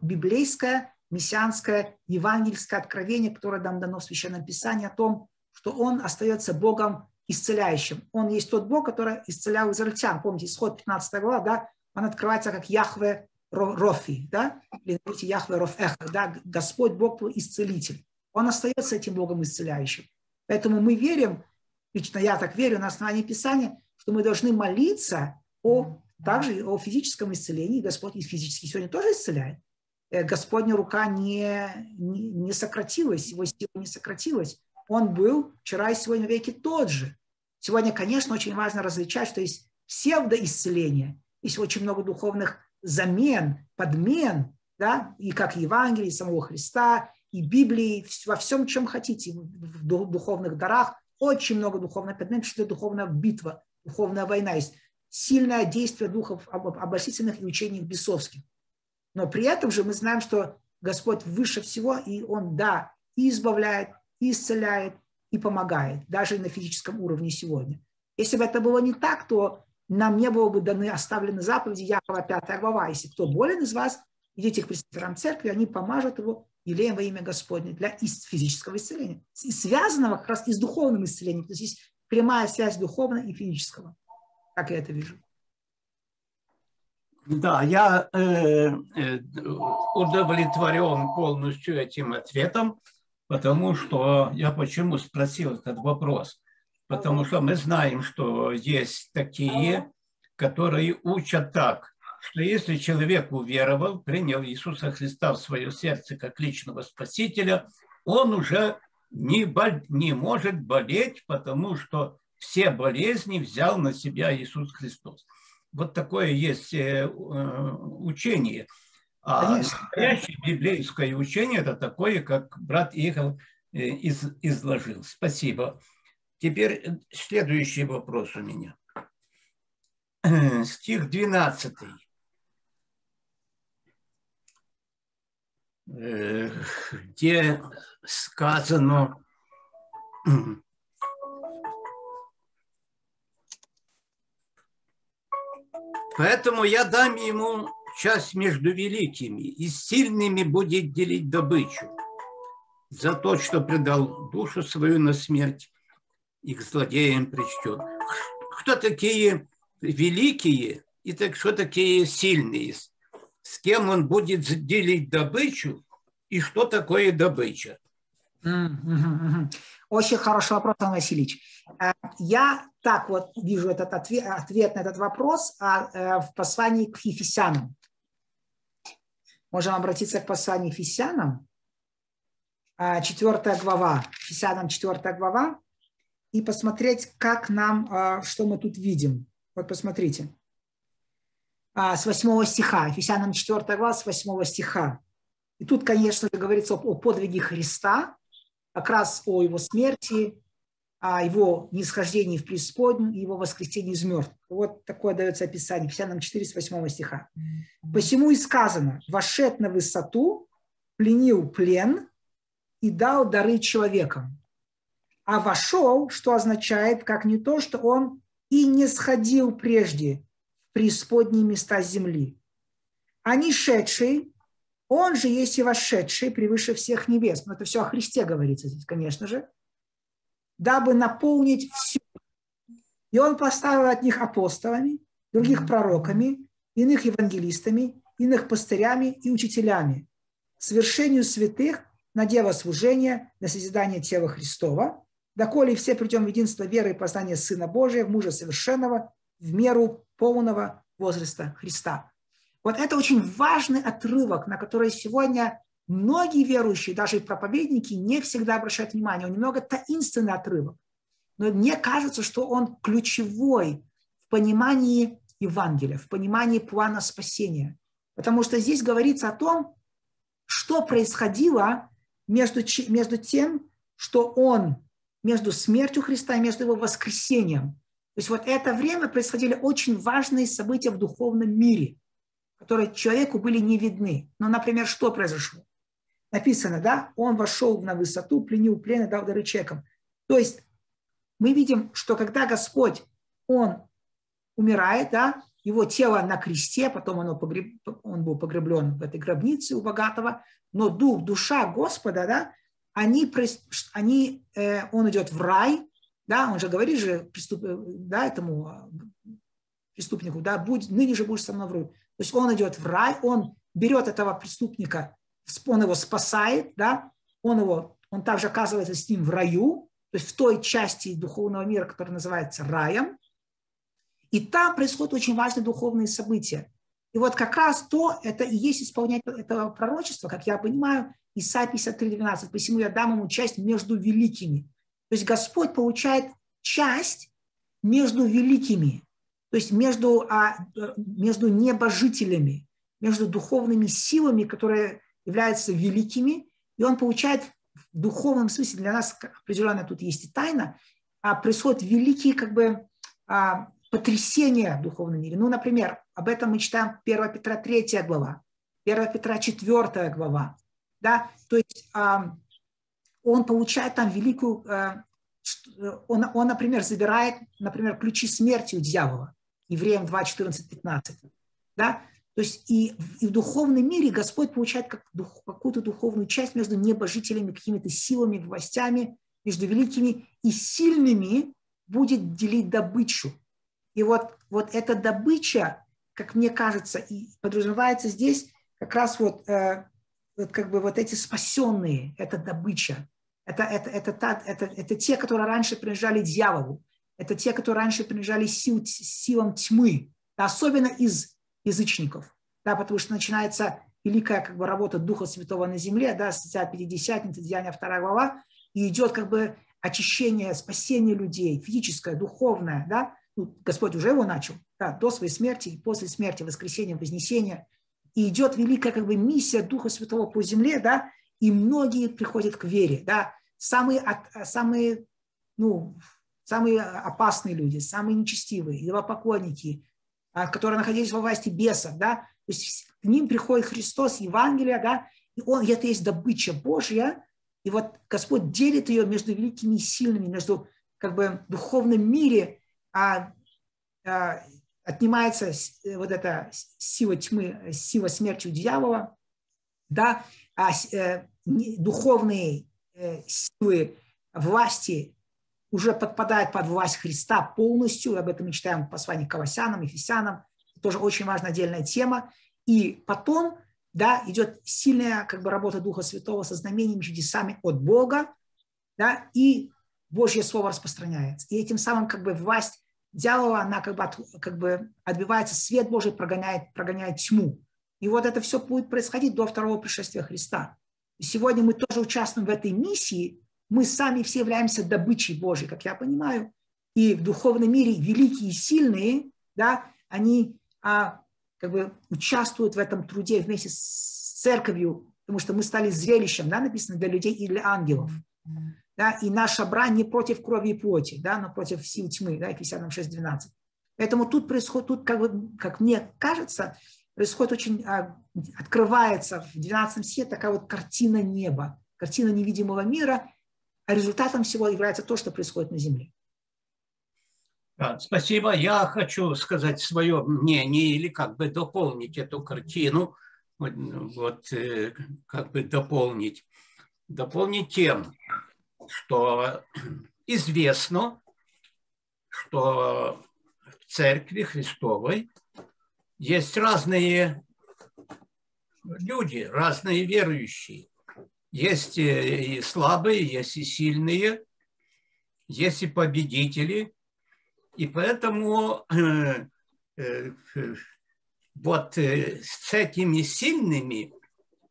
библейское, мессианское, евангельское откровение, которое нам дано в Священном Писании о том, что он остается Богом исцеляющим. Он есть тот Бог, который исцелял израильтян. Помните, Исход 15 глава, да? Он открывается как Яхве Рофи, да? Или знаете, Яхве Рофеха, да? Господь Бог твой исцелитель. Он остается этим Богом исцеляющим. Поэтому мы верим, лично я так верю на основании Писания, что мы должны молиться также о физическом исцелении. Господь и физически сегодня тоже исцеляет. Господня рука не сократилась, его сила не сократилась. Он был вчера и сегодня веки тот же. Сегодня, конечно, очень важно различать, что есть псевдоисцеление, есть очень много духовных замен, подмен, да, и как Евангелие, и самого Христа, и Библии, во всем, чем хотите, в духовных дарах, очень много духовной подмены, что это духовная битва, духовная война. Есть сильное действие духов обольстительных и учений бесовских. Но при этом же мы знаем, что Господь выше всего, и он, да, и избавляет, и исцеляет, и помогает, даже на физическом уровне сегодня. Если бы это было не так, то нам не было бы оставлены заповеди Якова 5 глава. Если кто болен из вас, идите к пресвитерам церкви, они помажут его елеем во имя Господне для физического исцеления. И связанного как раз и с духовным исцелением. То есть есть прямая связь духовного и физического. Как я это вижу. Да, я удовлетворен полностью этим ответом, потому что я почему спросил этот вопрос. потому что мы знаем, что есть такие, которые учат так, что если человек уверовал, принял Иисуса Христа в свое сердце как личного спасителя, он уже не может болеть, потому что все болезни взял на себя Иисус Христос. Вот такое есть учение. А настоящее библейское учение – это такое, как брат Игорь изложил. Спасибо. Теперь следующий вопрос у меня. Стих 12. Где сказано... Поэтому я дам ему часть между великими, и с сильными будет делить добычу за то, что предал душу свою на смерть, и к злодеям причтет. Кто такие великие и так что такие сильные? С кем он будет делить добычу и что такое добыча? Очень хороший вопрос, Иван Васильевич. Я так вот вижу этот ответ на этот вопрос в послании к Ефесянам. Можем обратиться к посланию к Ефесянам. 4 глава. Ефесянам 4 глава. И посмотреть, как нам, что мы тут видим. Вот посмотрите. С 8 стиха. Ефесянам 4 глава с 8 стиха. И тут, конечно же, говорится о подвиге Христа, как раз о его смерти, о его нисхождении в преисподнюю и его воскресении из мертвых. Вот такое дается описание, Ефесянам 4, с 8 стиха. «Посему и сказано, вошед на высоту, пленил плен и дал дары человекам. А вошел, что означает, как не то, что он и не сходил прежде в преисподние места земли. А нишедший, он же есть и вошедший превыше всех небес». Но это все о Христе говорится здесь, конечно же. «Дабы наполнить все. И он поставил от них апостолами, других пророками, иных евангелистами, иных пастырями и учителями. К совершению святых на дело служения, на созидание тела Христова, доколе все придем в единство веры и познания Сына Божия, мужа совершенного, в меру полного возраста Христа». Вот это очень важный отрывок, на который сегодня многие верующие, даже и проповедники, не всегда обращают внимание. Он немного таинственный отрывок. Но мне кажется, что он ключевой в понимании Евангелия, в понимании плана спасения. Потому что здесь говорится о том, что происходило между тем, что он, между смертью Христа и между его воскресением. То есть вот это время происходили очень важные события в духовном мире, которые человеку были не видны. Ну, например, что произошло? Написано, да? Он вошел на высоту, пленил плен и дал дары человекам. То есть мы видим, что когда Господь, он умирает, да? Его тело на кресте, потом он был погреблен в этой гробнице у богатого, но дух, душа Господа, да? Он идет в рай, да? Он же говорит же этому преступнику, да? «Ныне же будешь со мной в раю». То есть он идет в рай, он берет этого преступника, он его спасает, да? Он также оказывается с ним в раю, то есть в той части духовного мира, которая называется раем. И там происходят очень важные духовные события. И вот как раз то, это и есть исполнять этого пророчества, как я понимаю, Исаия 53:12. «Посему я дам ему часть между великими». То есть Господь получает часть между великими. То есть между небожителями, между духовными силами, которые являются великими, и он получает в духовном смысле, для нас определенно тут есть и тайна, происходят великие потрясения в духовном мире. Ну, например, об этом мы читаем 1 Петра 3 глава, 1 Петра 4 глава. Да? То есть он получает там великую... Он, например, забирает, ключи смерти у дьявола. Евреям 2, 14, 15. Да? То есть и в духовном мире Господь получает какую-то духовную часть между небожителями, какими-то силами, властями, между великими и сильными будет делить добычу. И вот эта добыча, как мне кажется, и подразумевается здесь как раз вот эти спасенные, эта добыча. Это те, которые раньше принадлежали дьяволу. Это те, которые раньше принадлежали силам тьмы. Да, особенно из язычников. Да, потому что начинается великая как бы, работа Духа Святого на земле. Да, Пятидесятница, Деяния 2 глава. И идет как бы очищение, спасение людей. Физическое, духовное. Да? Ну, Господь уже его начал. Да, до своей смерти и после смерти. Воскресение, вознесение. И идет великая как бы, миссия Духа Святого по земле. Да? И многие приходят к вере. Да? Самые опасные люди, самые нечестивые, идолопоклонники, которые находились во власти бесов, да, то есть к ним приходит Христос, Евангелие, да, и это есть добыча Божья, и вот Господь делит ее между великими и сильными, между как бы в духовном мире отнимается вот эта сила тьмы, сила смерти у дьявола, да, духовные силы власти уже подпадает под власть Христа полностью. Об этом мы читаем в послании к Колоссянам, Ефесянам. Это тоже очень важная отдельная тема. И потом да, идет сильная как бы, работа Духа Святого со знамениями, чудесами от Бога. Да, и Божье Слово распространяется. И этим самым как бы, власть дьявола, она как бы отбивается. Свет Божий прогоняет тьму. И вот это все будет происходить до второго пришествия Христа. И сегодня мы тоже участвуем в этой миссии. Мы сами все являемся добычей Божьей, как я понимаю. И в духовном мире великие и сильные, да, они как бы участвуют в этом труде вместе с церковью, потому что мы стали зрелищем, да, написано, для людей и для ангелов. Да, и наша брань не против крови и плоти, да, но против сил тьмы, да, Ефесянам 6:12. Поэтому тут происходит, тут как мне кажется, происходит очень, открывается в 12 стихе такая вот картина неба, картина невидимого мира. А результатом всего является то, что происходит на земле. Да, спасибо. Я хочу сказать свое мнение или как бы дополнить эту картину. Вот как бы дополнить тем, что известно, что в Церкви Христовой есть разные люди, разные верующие. Есть и слабые, есть и сильные, есть и победители. И поэтому вот с этими сильными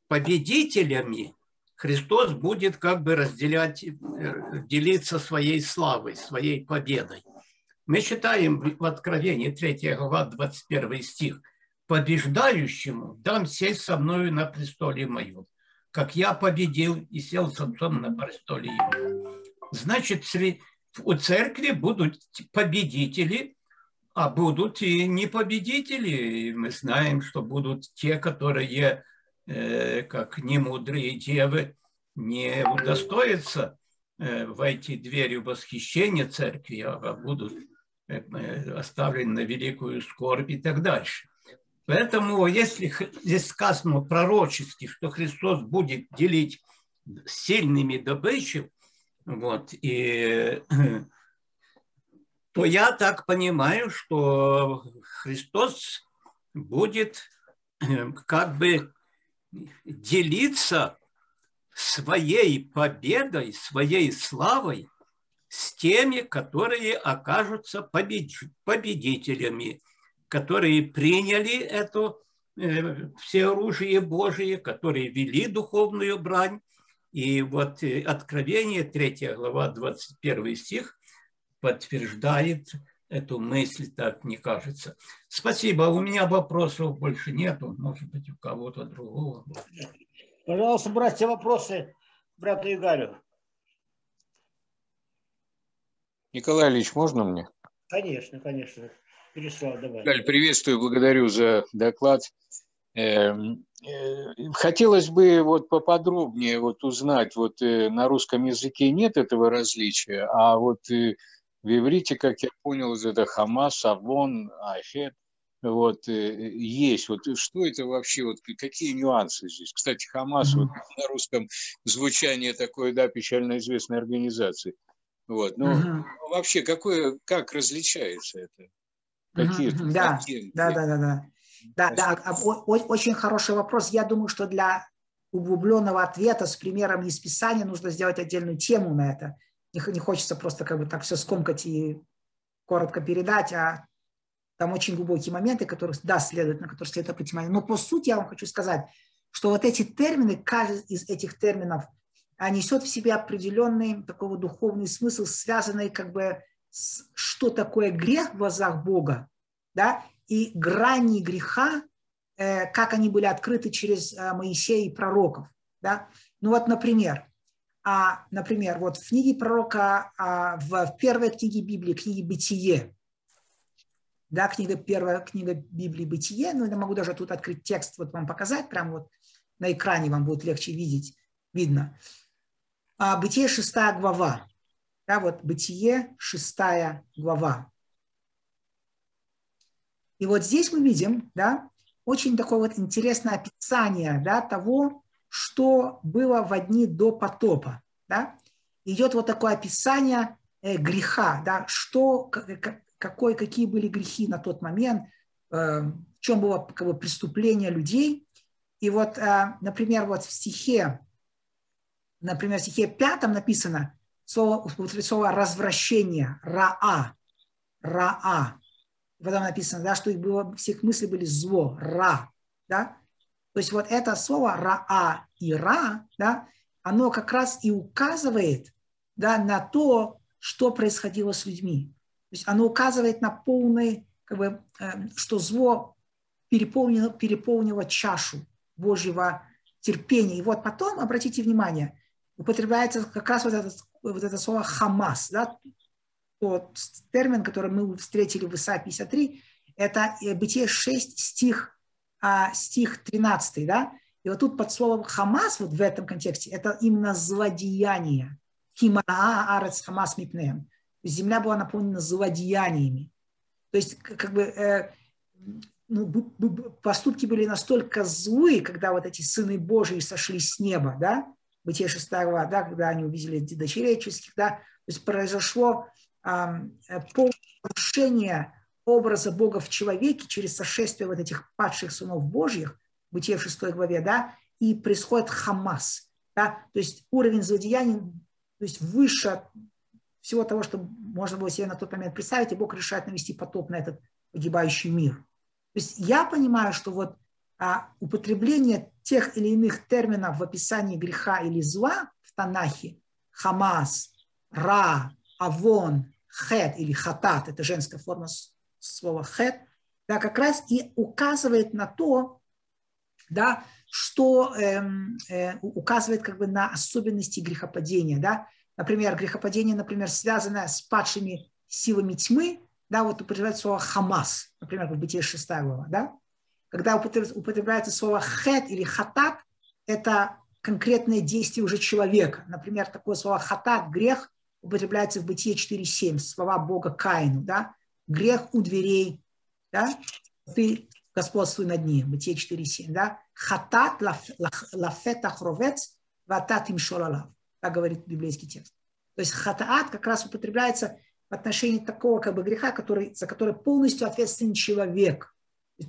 победителями Христос будет как бы делиться своей славой, своей победой. Мы читаем в Откровении 3 глава 21 стих. «Побеждающему дам сесть со мною на престоле моем, как я победил и сел с отцом на престоле его». Значит, у церкви будут победители, а будут и не победители. Мы знаем, что будут те, которые, как немудрые девы, не удостоятся войти дверью восхищения церкви, а будут оставлены на великую скорбь и так дальше. Поэтому, если здесь сказано пророчески, что Христос будет делить сильными добычу, вот, то я так понимаю, что Христос будет как бы делиться своей победой, своей славой с теми, которые окажутся победителями, которые приняли это всеоружие Божие, которые вели духовную брань. И вот Откровение, 3 глава, 21 стих, подтверждает эту мысль, так мне кажется. Спасибо. У меня вопросов больше нету. Может быть, у кого-то другого. Пожалуйста, братья, вопросы брату Игорю. Николай Ильич, можно мне? Конечно, конечно. Даль, приветствую, благодарю за доклад. Хотелось бы вот поподробнее вот узнать, вот на русском языке нет этого различия, а вот в иврите, как я понял, это Хамас, Авон, Ахет, вот есть. Вот что это вообще, вот какие нюансы здесь? Кстати, Хамас вот, на русском звучание такое, да, печально известной организации. Вот, ну вообще, какое, как различается это? Да, очень хороший вопрос. Я думаю, что для углубленного ответа с примером из Писания, нужно сделать отдельную тему на это. Не хочется просто как бы так все скомкать и коротко передать, а там очень глубокие моменты, на которые следует обратить внимание. Но по сути я вам хочу сказать, что вот эти термины, каждый из этих терминов, несет в себе определенный такой вот духовный смысл, связанный как бы с что такое грех в глазах Бога, да, и грани греха, как они были открыты через Моисея и пророков. Да? Ну вот, например, вот в книге пророка, в первой книге Библии, книге «Бытие», да, первая книга Библии «Бытие», ну я могу даже тут открыть текст, вот вам показать, прямо вот на экране вам будет легче видно. «Бытие» 6 глава, да, вот «Бытие» 6 глава. И вот здесь мы видим, да, очень такое вот интересное описание, да, того, что было во дни до потопа. Да. Идет вот такое описание греха, да, какие были грехи на тот момент, в чем было как бы преступление людей. И вот, например, вот в стихе 5 написано слово «развращение», «раа», «раа». Потом написано, да, что их было, всех мыслей были зло, «ра». Да? То есть вот это слово «раа» и «ра», да, оно как раз и указывает, да, на то, что происходило с людьми. То есть оно указывает на полный, как бы, что зло переполнило чашу Божьего терпения. И вот потом, обратите внимание, употребляется как раз вот это слово «хамас», да, тот термин, который мы встретили в Исаии 53, это Бытие 6, стих 13. Да? И вот тут под словом «хамас», вот в этом контексте, это именно злодеяние. «Химаа арец хамас мипнеем». Земля была наполнена злодеяниями. То есть, как бы, поступки были настолько злые, когда вот эти сыны Божии сошли с неба, да, Бытие 6 глава, да, когда они увидели дочерей человеческих, да, то есть произошло полное нарушение образа Бога в человеке через сошествие вот этих падших сынов Божьих, Бытие в 6 главе, да, и происходит хамас, да, то есть уровень злодеяний, то есть выше всего того, что можно было себе на тот момент представить, и Бог решает навести потоп на этот погибающий мир. То есть я понимаю, что вот употребление тех или иных терминов в описании греха или зла в Танахе, хамас, ра, авон, хет или хатат, это женская форма слова хет, да, как раз и указывает на то, да, что указывает как бы на особенности грехопадения, да. Например, грехопадение, например, связанное с падшими силами тьмы, да, вот употребляется слово хамас, например, в Бытие 6 глава, да. Когда употребляется слово хет или хатат, это конкретное действие уже человека. Например, такое слово хатат, грех, употребляется в Бытие 4.7, слова Бога Каину, да, грех у дверей, да, ты господствуй над ним, Бытие 4.7, да, хатат лафета хровец ватат им шолалав, так говорит библейский текст. То есть хатат как раз употребляется в отношении такого как бы греха, за который полностью ответственен человек.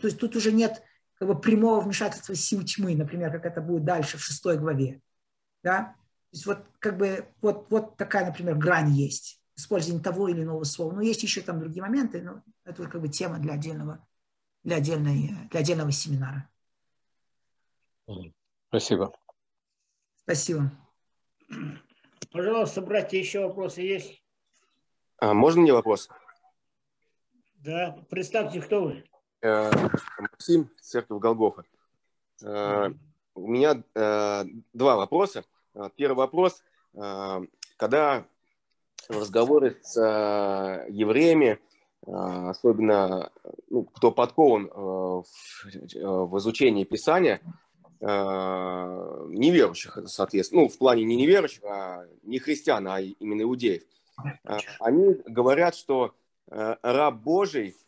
То есть тут уже нет как бы прямого вмешательства сил тьмы, например, как это будет дальше в 6 главе, да. То есть вот как бы вот такая, например, грань есть, использование того или иного слова. Но есть еще там другие моменты, но это как бы тема для отдельного семинара. Спасибо. Спасибо. Пожалуйста, братья, еще вопросы есть? Можно мне вопрос? Да, представьте, кто вы. Максим, церковь Голгофа. У меня два вопроса. Первый вопрос. Когда в разговоре с евреями, особенно кто подкован в изучении Писания, неверующих, соответственно, в плане не неверующих, а не христиан, а именно иудеев, они говорят, что раб Божий –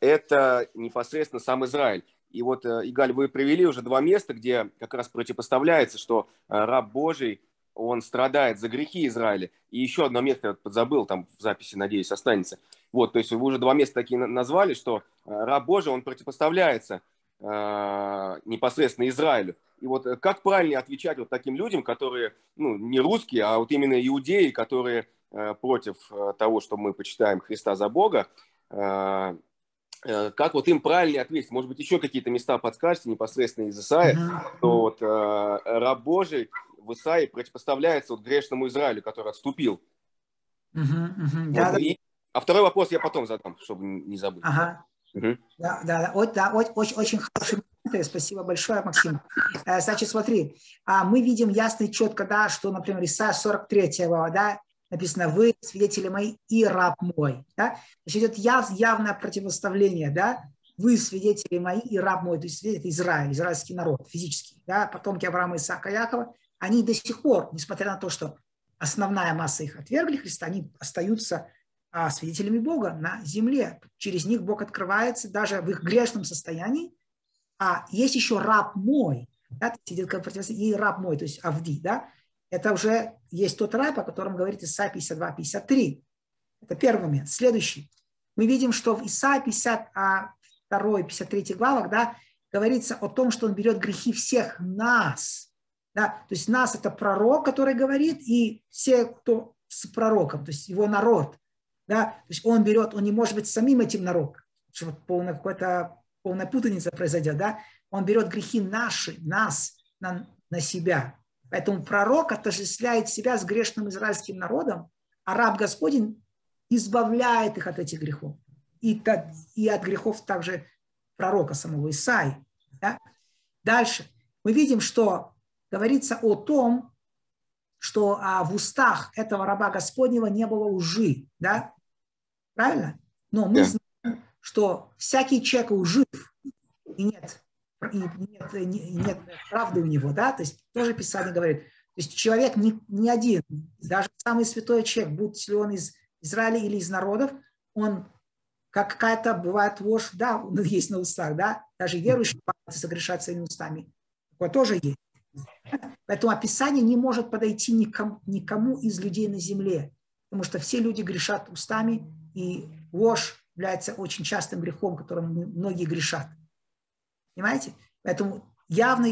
это непосредственно сам Израиль. И вот, Игаль, вы привели уже два места, где как раз противопоставляется, что раб Божий, он страдает за грехи Израиля. И еще одно место я подзабыл, там в записи, надеюсь, останется. Вот, то есть вы уже два места такие назвали, что раб Божий, он противопоставляется непосредственно Израилю. И вот как правильно отвечать вот таким людям, которые, ну, не русские, а вот именно иудеи, которые против того, что мы почитаем Христа за Бога, как вот им правильно ответить? Может быть, еще какие-то места подскажете непосредственно из Исаии, что вот раб Божий в Исаии противопоставляется вот грешному Израилю, который отступил. Вот, и... А второй вопрос я потом задам, чтобы не забыть. Ага. Очень хороший момент. Спасибо большое, Максим. Значит, смотри, мы видим ясно и четко, да, что, например, Исаия 43, да, написано: «Вы свидетели мои и раб мой». Да? Значит, идет явное противоставление, да? «Вы свидетели мои и раб мой». То есть это Израиль, израильский народ физический, да? Потомки Авраама, Исаака, Якова. Они до сих пор, несмотря на то, что основная масса их отвергли Христа, они остаются свидетелями Бога на земле. Через них Бог открывается даже в их грешном состоянии. А есть еще раб мой, да, и раб мой, то есть Авди, да, это уже есть тот раб, о котором говорит Исаия 52-53. Это первый момент. Следующий. Мы видим, что в Исаии 52-53 главах, да, говорится о том, что он берет грехи всех нас. Да, то есть нас — это пророк, который говорит, и все, кто с пророком, то есть его народ. Да, то есть он берет, он не может быть самим этим народом, чтобы полная путаница произойдет, да? Он берет грехи наши, нас на себя. Поэтому пророк отождествляет себя с грешным израильским народом, а раб Господень избавляет их от этих грехов. И от грехов также пророка самого Исаии. Да? Дальше мы видим, что говорится о том, что в устах этого раба Господнего не было лжи. Да? Правильно? Но мы знаем, что всякий человек лжив, и нет правды у него. Да? То есть тоже Писание говорит. То есть человек не один. Даже самый святой человек, будь ли он из Израиля или из народов, он, как какая-то бывает ложь, да, есть на устах. Да? Даже верующие согрешают своими устами. Такое тоже есть. Поэтому описание не может подойти никому из людей на земле, потому что все люди грешат устами, и ложь является очень частым грехом, которым многие грешат. Понимаете? Поэтому ясно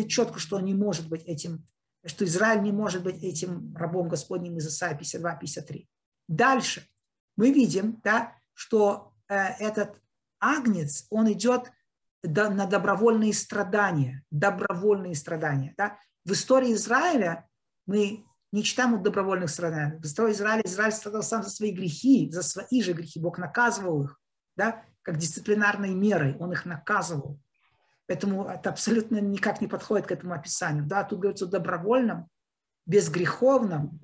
и четко, что он не может быть этим, что Израиль не может быть этим рабом Господним из Исаии 52-53. Дальше мы видим, да, что этот агнец, он идет на добровольные страдания, да? В истории Израиля мы не читаем о добровольных страданиях. В истории Израиля Израиль страдал сам за свои грехи, за свои же грехи. Бог наказывал их, да? Как дисциплинарной мерой, он их наказывал. Поэтому это абсолютно никак не подходит к этому описанию. Да? Тут говорится о добровольном, безгреховном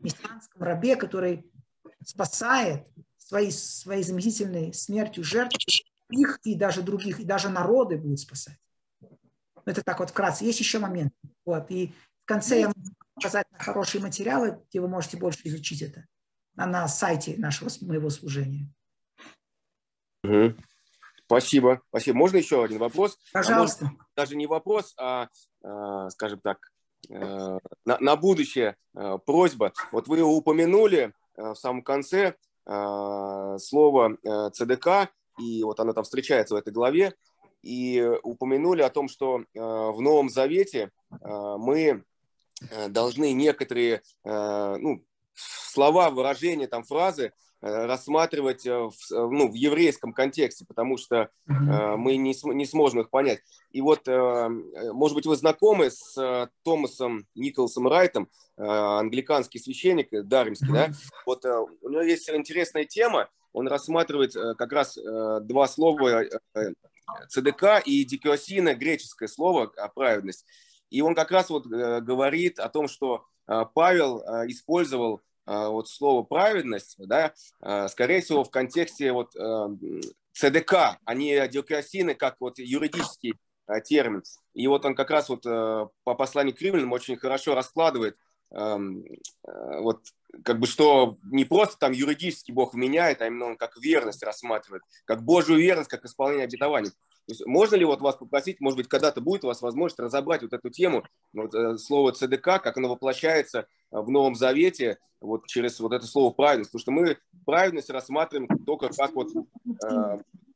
мессианском рабе, который спасает своей заместительной смертью жертву. Их и даже других, и даже народы будут спасать. Это так вот вкратце. Есть еще момент. Вот. И в конце я могу показать хорошие материалы, где вы можете больше изучить это на сайте нашего моего служения. Спасибо. Спасибо. Можно еще один вопрос? Пожалуйста. А может, даже не вопрос, а скажем так, на будущее просьба. Вот вы упомянули в самом конце слово «ЦДК», и вот оно там встречается в этой главе, и упомянули о том, что в Новом Завете мы должны некоторые слова, выражения, там, фразы рассматривать в еврейском контексте, потому что мы не сможем их понять. И вот, может быть, вы знакомы с Томасом Николасом Райтом, англиканский священник, даремский, да? Вот у него есть интересная тема. Он рассматривает как раз два слова «ЦДК» и «дикиосина», греческое слово «праведность». И он как раз вот говорит о том, что Павел использовал вот слово «праведность», да, скорее всего, в контексте вот «ЦДК», а не «дикиосины», как вот юридический термин. И вот он как раз вот по посланию к Римлянам очень хорошо раскладывает вот как бы, что не просто там юридически Бог вменяет, а именно он как верность рассматривает, как Божью верность, как исполнение обетований. То есть можно ли вот вас попросить, может быть, когда-то будет у вас возможность разобрать вот эту тему, вот, слово «ЦДК», как оно воплощается в Новом Завете вот через вот это слово «праведность». Потому что мы праведность рассматриваем только как вот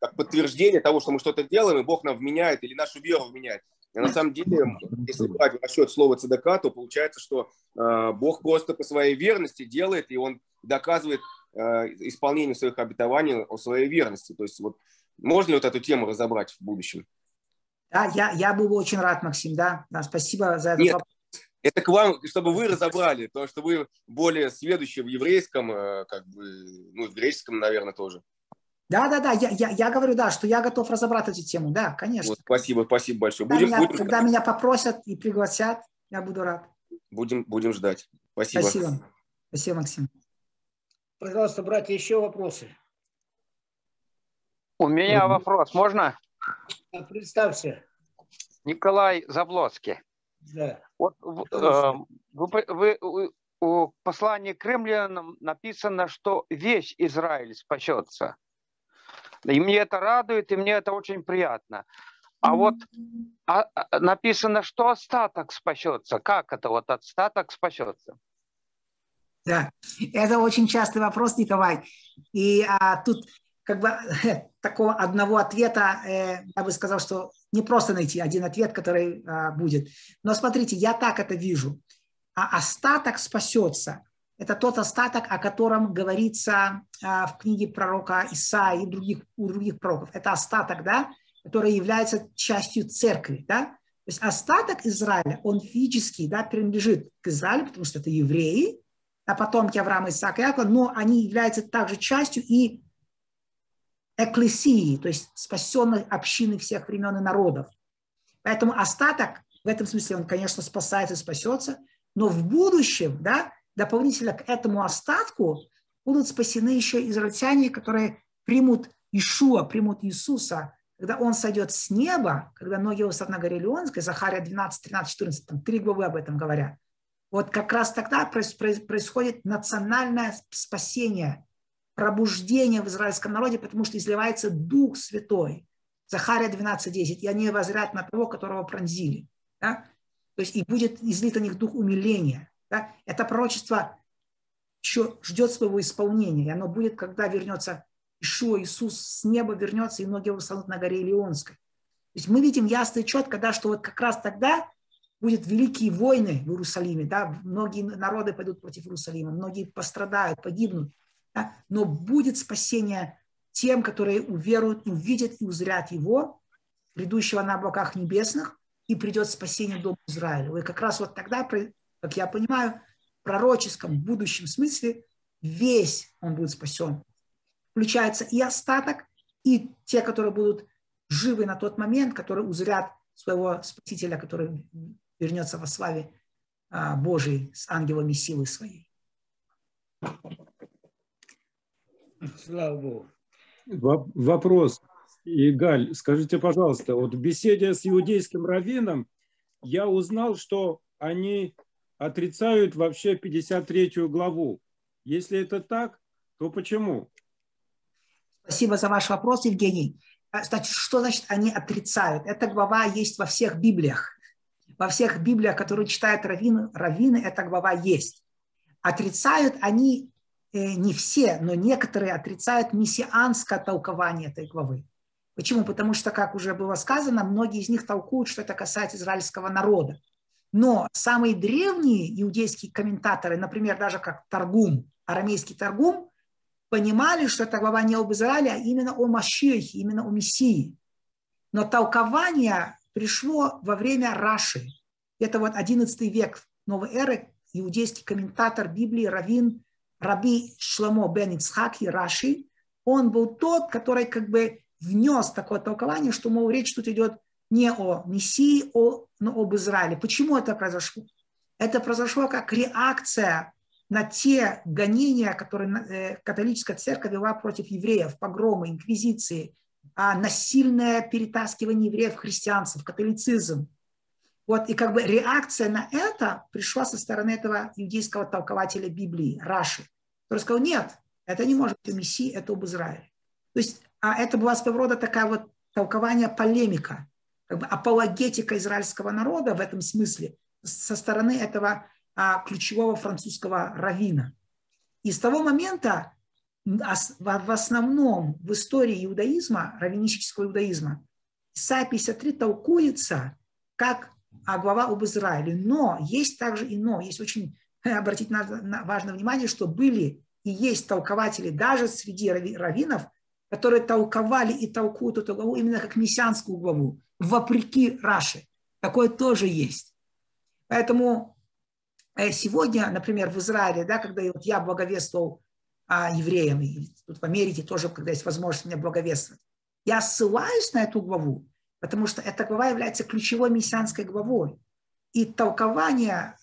как подтверждение того, что мы что-то делаем, и Бог нам вменяет, или нашу веру вменяет. И на самом деле, если брать в расчет слова цедака, то получается, что Бог просто по своей верности делает, и Он доказывает исполнением своих обетований о своей верности. То есть вот можно ли вот эту тему разобрать в будущем? Да, я был бы очень рад, Максим, да. Да, спасибо за этот вопрос. Это к вам, чтобы вы разобрали, потому что вы более сведущие в еврейском, как бы, ну, в греческом, наверное, тоже. Да, я говорю, да, что я готов разобрать эту тему, да, конечно. Вот, спасибо большое. Когда меня попросят и пригласят, я буду рад. Будем ждать. Спасибо, Максим. Пожалуйста, братья, еще вопросы? У меня вопрос, можно? Представься. Николай Заблоцкий. Да. Вот, в послании к Римлянам написано, что весь Израиль спасется. И мне это радует, и мне это очень приятно. А вот написано, что остаток спасется. Как это вот остаток спасется? Да, это очень частый вопрос, Николай. И тут как бы такого одного ответа, я бы сказал, что не просто найти один ответ, который будет. Но смотрите, я так это вижу. А остаток спасется. Это тот остаток, о котором говорится в книге пророка Исаии и у других пророков. Это остаток, да, который является частью церкви. Да? То есть остаток Израиля, он физически, да, принадлежит к Израилю, потому что это евреи, а потомки Авраама, Исаака и Якова, но они являются также частью и экклесии, то есть спасенной общины всех времен и народов. Поэтому остаток, в этом смысле, он, конечно, спасается и спасется, но в будущем, да, дополнительно к этому остатку будут спасены еще израильтяне, которые примут Иешуа, примут Иисуса, когда Он сойдет с неба, когда ноги Его сойдут на горе Елеонской, Захария 12, 13, 14, там 3 главы об этом говорят. Вот как раз тогда происходит национальное спасение, пробуждение в израильском народе, потому что изливается Дух Святой. Захария 12, 10, и они воззрят на того, которого пронзили. Да? То есть и будет излит на них Дух умиления. Да? Это пророчество еще ждет своего исполнения, и оно будет, когда вернется Иешуа, Иисус с неба вернется, и ноги Его встанут на горе Елеонской. То есть мы видим ясно и четко, да, что вот как раз тогда будут великие войны в Иерусалиме, да? Многие народы пойдут против Иерусалима, многие пострадают, погибнут, да? Но будет спасение тем, которые уверуют, увидят и узрят Его, грядущего на облаках небесных, и придет спасение дому Израилю. И как раз вот тогда, как я понимаю, в пророческом будущем смысле весь он будет спасен. Включается и остаток, и те, которые будут живы на тот момент, которые узрят своего Спасителя, который вернется во славе Божией с ангелами силы своей. Слава Богу. Вопрос. И, Галь, скажите, пожалуйста, вот в беседе с иудейским раввином я узнал, что они отрицают вообще 53 главу. Если это так, то почему? Спасибо за ваш вопрос, Евгений. Значит, что значит они отрицают? Эта глава есть во всех Библиях. Во всех Библиях, которые читают раввины, эта глава есть. Отрицают они не все, но некоторые отрицают мессианское толкование этой главы. Почему? Потому что, как уже было сказано, многие из них толкуют, что это касается израильского народа. Но самые древние иудейские комментаторы, например, даже как Таргум, арамейский Таргум, понимали, что это глава не об Израиле, а именно о Машиахе, именно о Мессии. Но толкование пришло во время Раши. Это вот 11 век новой эры, иудейский комментатор Библии, раввин Раби Шломо Бен Ицхаки, Раши. Он был тот, который как бы внес такое толкование, что, мол, речь тут идет не о Мессии, но об Израиле. Почему это произошло? Это произошло как реакция на те гонения, которые католическая церковь вела против евреев, погромы, инквизиции, насильное перетаскивание евреев в христианство, в католицизм. Вот, и как бы реакция на это пришла со стороны этого иудейского толкователя Библии, Раши, который сказал, нет, это не может быть Мессия, это об Израиле. То есть это была своего рода такая вот толкование, полемика, как бы апологетика израильского народа в этом смысле со стороны этого ключевого французского раввина. И с того момента в основном в истории иудаизма, раввинистического иудаизма, Исайя 53 толкуется как глава об Израиле. Но есть также и но. Есть очень, обратить важное внимание, что были и есть толкователи даже среди раввинов, которые толковали и толкуют эту главу именно как мессианскую главу, вопреки Раши. Такое тоже есть. Поэтому сегодня, например, в Израиле, да, когда вот я благовествовал евреям, и тут в Америке тоже, когда есть возможность меня благовествовать, я ссылаюсь на эту главу, потому что эта глава является ключевой мессианской главой. И толкование,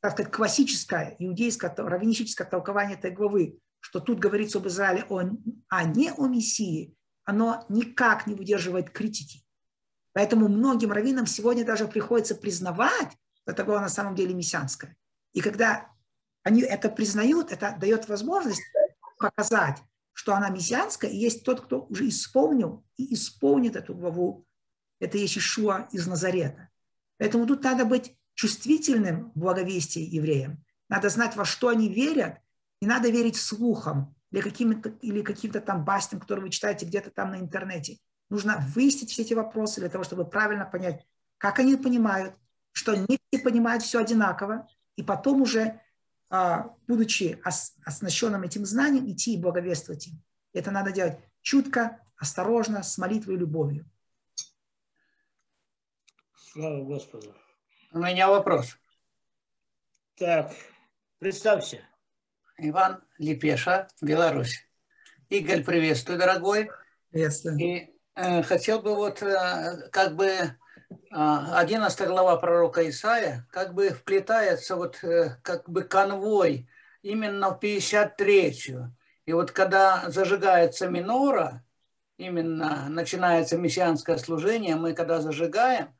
так сказать, классическое, иудейское, раввинистическое толкование этой главы, что тут говорится об Израиле, а не о Мессии, оно никак не выдерживает критики. Поэтому многим раввинам сегодня даже приходится признавать, что эта глава на самом деле мессианская. И когда они это признают, это дает возможность показать, что она мессианская, и есть тот, кто уже исполнил и исполнит эту главу. Это есть Иешуа из Назарета. Поэтому тут надо быть чувствительным в благовестии евреям. Надо знать, во что они верят. Не надо верить слухам или каким-то там басням, которые вы читаете где-то там на интернете. Нужно выяснить все эти вопросы для того, чтобы правильно понять, как они понимают, что не все понимают все одинаково, и потом уже, будучи оснащенным этим знанием, идти и благовествовать им. Это надо делать чутко, осторожно, с молитвой и любовью. Слава Господу. У меня вопрос. Так, представься. Иван Лепеша, Беларусь. Игорь, приветствую, дорогой. Приветствую. И хотел бы вот как бы 11 глава пророка Исаия как бы вплетается вот как бы конвой именно в 53-ю. И вот когда зажигается минора, именно начинается мессианское служение, мы когда зажигаем,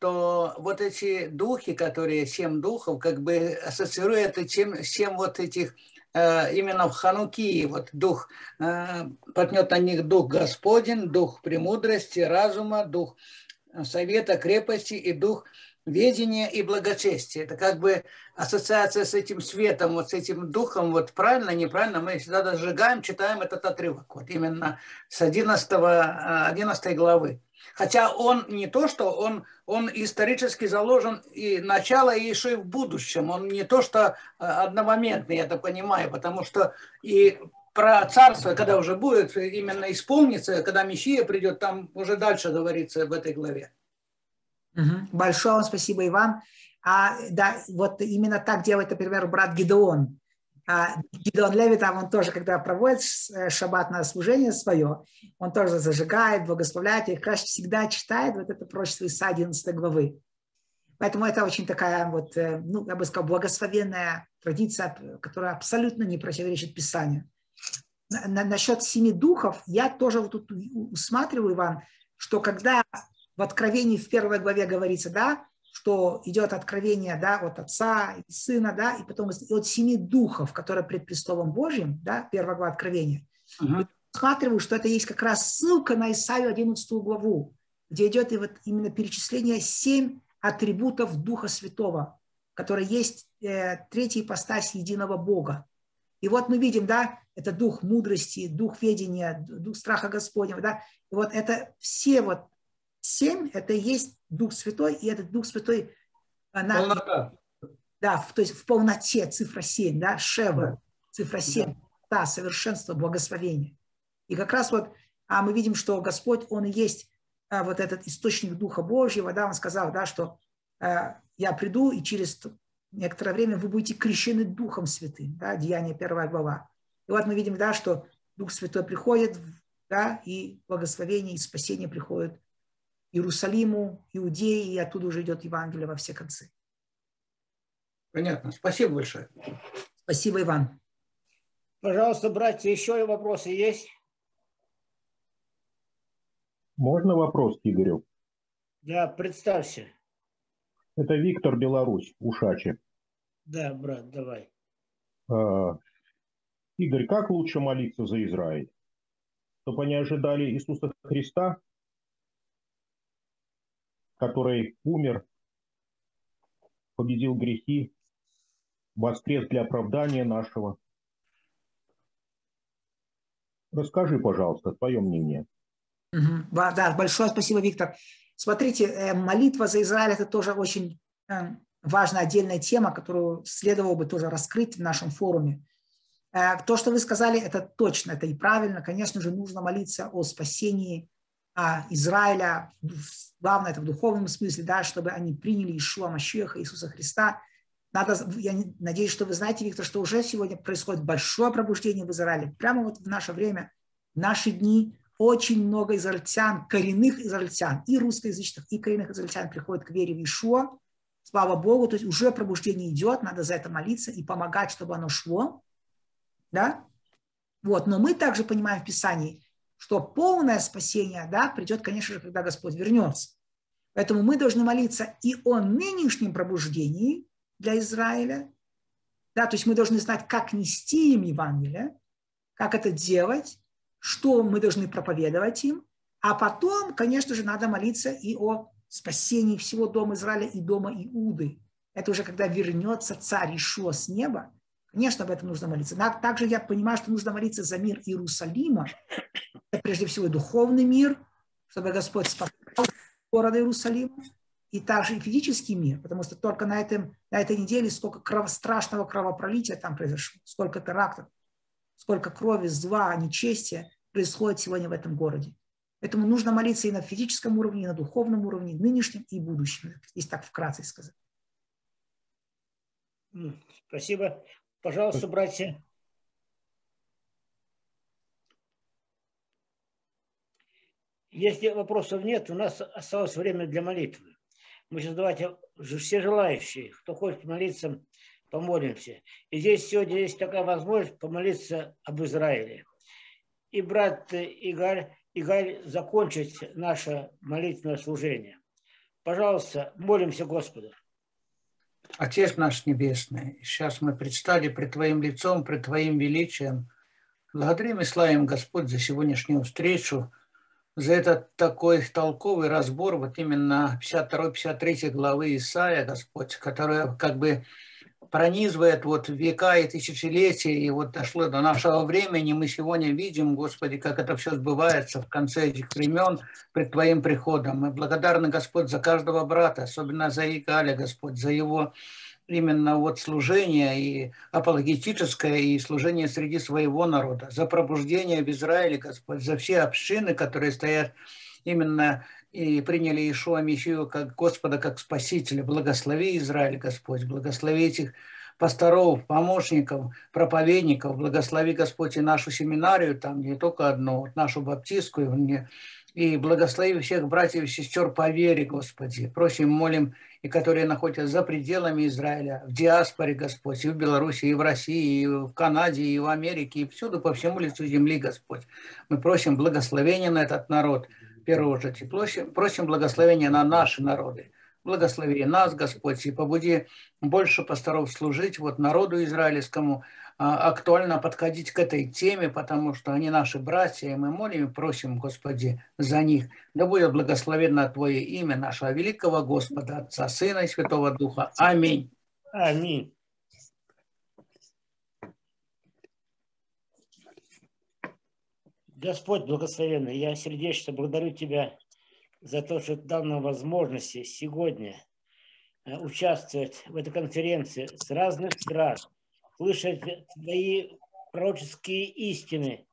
то вот эти духи, которые 7 духов, как бы ассоциируют всем вот этих, именно в Ханукии, вот дух, потнет на них дух Господень, дух премудрости, разума, дух совета, крепости и дух ведения и благочестия. Это как бы ассоциация с этим светом, вот с этим духом, вот правильно, неправильно, мы всегда дожигаем, читаем этот отрывок, вот именно с 11 главы. Хотя он не то, что он исторически заложен и начало, и еще и в будущем. Он не то, что одномоментный, я это понимаю, потому что и про царство, когда уже будет, именно исполнится, когда Мессия придет, там уже дальше говорится в этой главе. Большое вам спасибо, Иван. Да, вот именно так делает, например, брат Гидеон. Гидеон Левит, он тоже, когда проводит шаббат на служение свое, он тоже зажигает, благословляет и, конечно, всегда читает вот это пророчество Исаии 11 главы. Поэтому это очень такая, вот, ну, я бы сказал, благословенная традиция, которая абсолютно не противоречит Писанию. Насчет 7 духов я тоже вот тут усматриваю, Иван, что когда в Откровении в 1 главе говорится, да, что идет откровение, да, от Отца и Сына, да, и потом и от 7 духов, которые пред престолом Божьим, да, 1 глава Откровения. Я усматриваю, что это есть как раз ссылка на Исаию 11 главу, где идет и вот именно перечисление 7 атрибутов Духа Святого, которые есть третья ипостась единого Бога. И вот мы видим, да, это дух мудрости, дух ведения, дух страха Господнего, да, и вот это все вот 7 – это и есть Дух Святой, и этот Дух Святой, она, да, то есть в полноте, цифра 7, да, Шева, цифра 7, да, совершенство, благословение. И как раз вот мы видим, что Господь, Он и есть вот этот источник Духа Божьего, да, Он сказал, да, что я приду, и через некоторое время вы будете крещены Духом Святым, да, Деяния 1 глава. И вот мы видим, да, что Дух Святой приходит, да, и благословение, и спасение приходит Иерусалиму, Иудеи, и оттуда уже идет Евангелие во все концы. Понятно. Спасибо большое. Спасибо, Иван. Пожалуйста, братья, еще и вопросы есть? Можно вопрос, Игорю? Да, представься. Это Виктор, Беларусь, Ушачи. Да, брат, давай. Игорь, как лучше молиться за Израиль? Чтобы они ожидали Иисуса Христа, который умер, победил грехи, воскрес для оправдания нашего. Расскажи, пожалуйста, твое мнение. Да, большое спасибо, Виктор. Смотрите, молитва за Израиль – это тоже очень важная отдельная тема, которую следовало бы тоже раскрыть в нашем форуме. То, что вы сказали, это точно, это и правильно. Конечно же, нужно молиться о спасении Израиля, главное, это в духовном смысле, да, чтобы они приняли Иешуа Машиаха, Иисуса Христа. Я надеюсь, что вы знаете, Виктор, что уже сегодня происходит большое пробуждение в Израиле. Прямо вот в наше время, в наши дни очень много израильтян, коренных израильтян, и русскоязычных, и коренных израильтян приходят к вере в Иешуа. Слава Богу, то есть уже пробуждение идет, надо за это молиться и помогать, чтобы оно шло. Да? Вот. Но мы также понимаем в Писании, что полное спасение, да, придет, конечно же, когда Господь вернется. Поэтому мы должны молиться и о нынешнем пробуждении для Израиля. Да? То есть мы должны знать, как нести им Евангелие, как это делать, что мы должны проповедовать им. А потом, конечно же, надо молиться и о спасении всего дома Израиля и дома Иуды. Это уже когда вернется царь Иешуа с неба. Конечно, об этом нужно молиться. Также я понимаю, что нужно молиться за мир Иерусалима. Это прежде всего духовный мир, чтобы Господь спасал города Иерусалима, и также и физический мир, потому что только на этой неделе сколько страшного кровопролития там произошло, сколько терактов, сколько крови, зла, нечестия происходит сегодня в этом городе. Поэтому нужно молиться и на физическом уровне, и на духовном уровне, нынешнем и будущем, если так вкратце сказать. Спасибо. Пожалуйста, братья. Если вопросов нет, у нас осталось время для молитвы. Мы сейчас давайте все желающие, кто хочет помолиться, помолимся. И здесь сегодня есть такая возможность помолиться об Израиле. И брат Игорь закончит наше молитвенное служение. Пожалуйста, молимся Господу. Отец наш Небесный, сейчас мы предстали пред Твоим лицом, пред Твоим величием. Благодарим и славим, Господь, за сегодняшнюю встречу, за этот такой толковый разбор вот именно 52-53 главы Исаия, Господь, которая как бы пронизывает вот века и тысячелетия, и вот дошло до нашего времени. Мы сегодня видим, Господи, как это все сбывается в конце этих времен пред Твоим приходом. Мы благодарны, Господь, за каждого брата, особенно за Игоря, Господь, за его именно вот служение и апологетическое, и служение среди своего народа, за пробуждение в Израиле, Господь, за все общины, которые стоят именно и приняли Иешуа Мишию как Господа, как Спасителя. Благослови Израиль, Господь, благослови этих пасторов, помощников, проповедников, благослови, Господь, и нашу семинарию, там не только одну, вот нашу баптистскую, и благослови всех братьев и сестер по вере, Господи. Просим, молим, и которые находятся за пределами Израиля, в диаспоре, Господь, и в Беларуси, и в России, и в Канаде, и в Америке, и всюду, по всему лицу земли, Господь. Мы просим благословения на этот народ. Просим благословения на наши народы. Благослови нас, Господь, и побуди больше пасторов служить вот народу израильскому, актуально подходить к этой теме, потому что они наши братья, и мы молим и просим, Господи, за них. Да будет благословенно Твое имя нашего великого Господа, Отца, Сына и Святого Духа. Аминь. Аминь. Господь благословенный, я сердечно благодарю Тебя за то, что дал нам возможности сегодня участвовать в этой конференции с разных стран, слышать Твои пророческие истины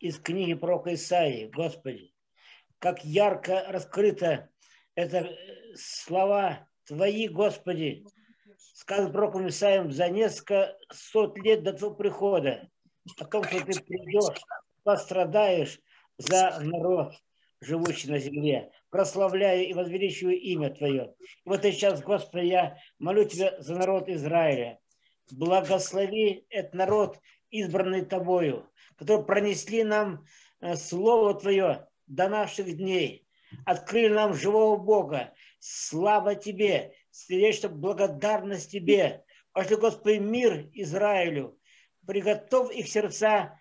из книги пророка Исаии. Господи, как ярко раскрыты это слова Твои, Господи, сказаны пророком Исаием за несколько сот лет до Твоего прихода, о том, что Ты придешь, пострадаешь за народ, живущий на земле, прославляю и возвеличиваю имя Твое. И вот сейчас, Господи, я молю Тебя за народ Израиля. Благослови этот народ, избранный Тобою, который пронесли нам Слово Твое до наших дней, открыли нам живого Бога. Слава Тебе, сердечно благодарность Тебе. Пошли, Господи, мир Израилю, приготовь их сердца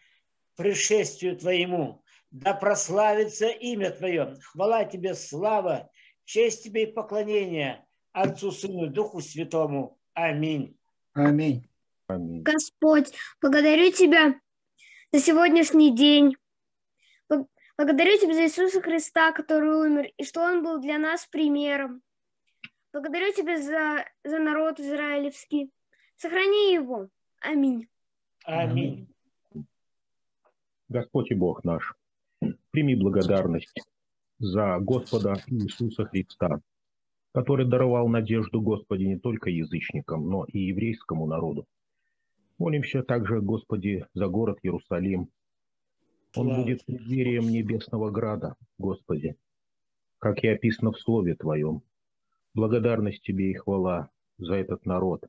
пришествию Твоему, да прославится имя Твое. Хвала Тебе, слава, честь Тебе и поклонение Отцу, Сыну, Духу Святому. Аминь. Аминь. Аминь. Господь, благодарю Тебя за сегодняшний день, Благодарю Тебя за Иисуса Христа, который умер, и что Он был для нас примером. Благодарю Тебя за народ израилевский. Сохрани его. Аминь. Аминь. Господь и Бог наш, прими благодарность за Господа Иисуса Христа, который даровал надежду, Господи, не только язычникам, но и еврейскому народу. Молимся также, Господи, за город Иерусалим. Он будет преддверием небесного града, Господи, как и описано в Слове Твоем. Благодарность Тебе и хвала за этот народ,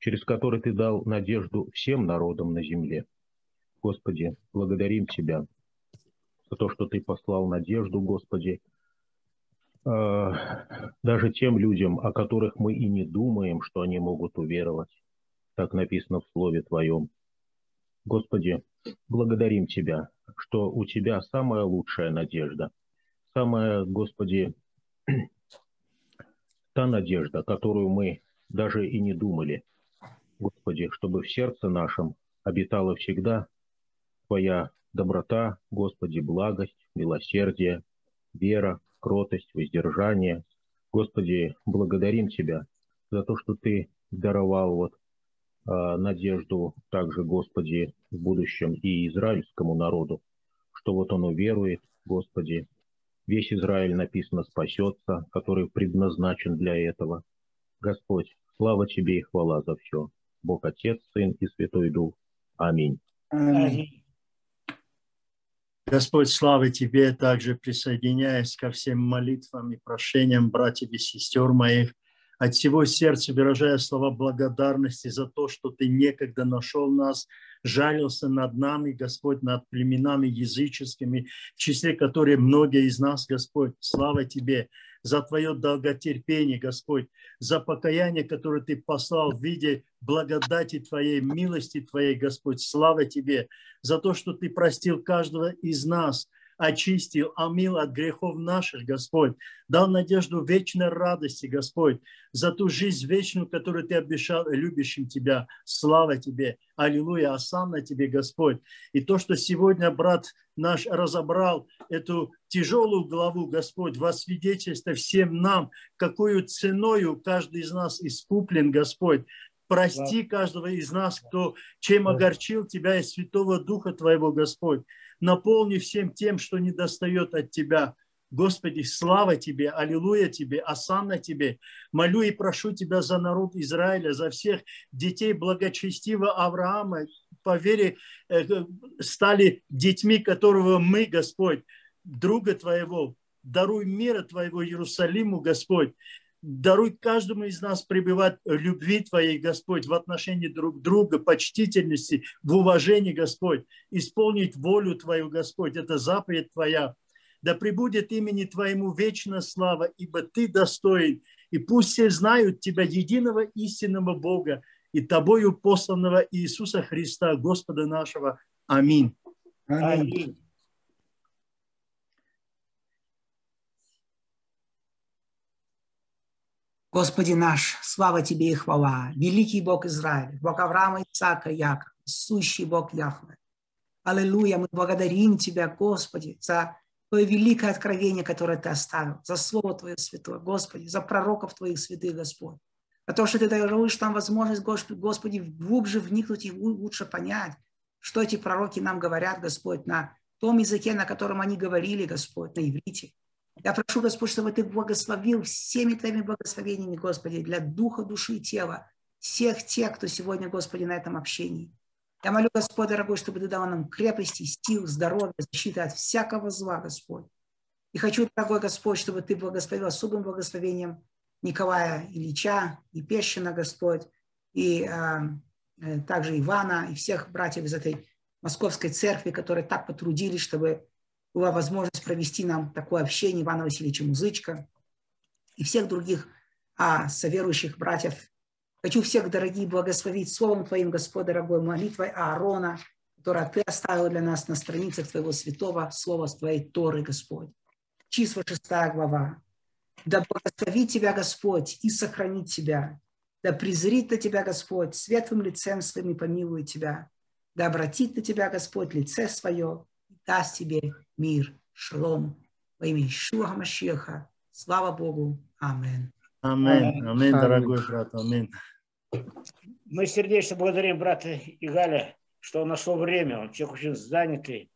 через который Ты дал надежду всем народам на земле. Господи, благодарим Тебя за то, что Ты послал надежду, Господи, даже тем людям, о которых мы и не думаем, что они могут уверовать. Так написано в Слове Твоем. Господи, благодарим Тебя, что у Тебя самая лучшая надежда, самая, Господи, та надежда, которую мы даже и не думали. Господи, чтобы в сердце нашем обитала всегда Твоя доброта, Господи, благость, милосердие, вера, кротость, воздержание. Господи, благодарим Тебя за то, что Ты даровал надежду также, Господи, в будущем и израильскому народу, что он уверует, Господи, весь Израиль, написано, спасется, который предназначен для этого. Господь, слава Тебе и хвала за все. Бог Отец, Сын и Святой Дух. Аминь. Аминь. Господь, слава Тебе, также присоединяясь ко всем молитвам и прошениям братьев и сестер моих, от всего сердца выражая слова благодарности за то, что Ты некогда нашел нас, жалился над нами, Господь, над племенами языческими, в числе которых многие из нас, Господь, слава Тебе, за Твое долготерпение, Господь, за покаяние, которое Ты послал в виде благодати Твоей, милости Твоей, Господь, слава Тебе, за то, что Ты простил каждого из нас, очистил, омил от грехов наших, Господь, дал надежду вечной радости, Господь, за ту жизнь вечную, которую Ты обещал любящим Тебя, слава Тебе, аллилуйя, осанна Тебе, Господь. И то, что сегодня брат наш разобрал эту тяжелую главу, Господь, во свидетельство всем нам, какую ценою каждый из нас искуплен, Господь. Прости каждого из нас, кто чем огорчил Тебя и Святого Духа Твоего, Господь. Наполни всем тем, что не достает от Тебя. Господи, слава Тебе, аллилуйя Тебе, осанна Тебе. Молю и прошу Тебя за народ Израиля, за всех детей благочестивого Авраама, по вере стали детьми, которого мы, Господь, друга Твоего. Даруй мира Твоего Иерусалиму, Господь. Даруй каждому из нас пребывать в любви Твоей, Господь, в отношении друг друга, почтительности, в уважении, Господь. Исполнить волю Твою, Господь, это заповедь Твоя. Да пребудет имени Твоему вечная слава, ибо Ты достоин. И пусть все знают Тебя, единого истинного Бога, и Тобою посланного Иисуса Христа, Господа нашего. Аминь. Аминь. Господи наш, слава Тебе и хвала, великий Бог Израиля, Бог Авраама, Исаака, Якова, сущий Бог Яхве. Аллилуйя, мы благодарим Тебя, Господи, за Твое великое откровение, которое Ты оставил, за Слово Твое святое, Господи, за пророков Твоих святых, Господь, за то, что Ты даешь нам возможность, Господи, глубже вникнуть и лучше понять, что эти пророки нам говорят, Господь, на том языке, на котором они говорили, Господь, на иврите. Я прошу, Господь, чтобы Ты благословил всеми Твоими благословениями, Господи, для духа, души и тела, всех тех, кто сегодня, Господи, на этом общении. Я молю, Господь, дорогой, чтобы Ты дал нам крепости, сил, здоровья, защиты от всякого зла, Господь. И хочу, дорогой Господь, чтобы Ты благословил особым благословением Николая Ильича и Пещина, Господь, и также Ивана, и всех братьев из этой московской церкви, которые так потрудились, чтобы была возможность провести нам такое общение Ивана Васильевича Музычка и всех других соверующих братьев. Хочу всех, дорогие, благословить Словом Твоим, Господь, дорогой, молитвой Аарона, которую Ты оставил для нас на страницах Твоего святого Слова, с Твоей Торы, Господь. Числа 6 глава. Да благословит Тебя, Господь, и сохранит Тебя. Да презрит на Тебя, Господь, светлым лицем Своим и помилует Тебя. Да обратит на Тебя, Господь, лице Свое, даст Тебе мир. шалом. Во имя Иешуа Хамашиаха. Слава Богу. Амин. Амин. Амин, дорогой брат. Амин. Мы сердечно благодарим брата Игаля, что он нашел время. Он человек очень занятый.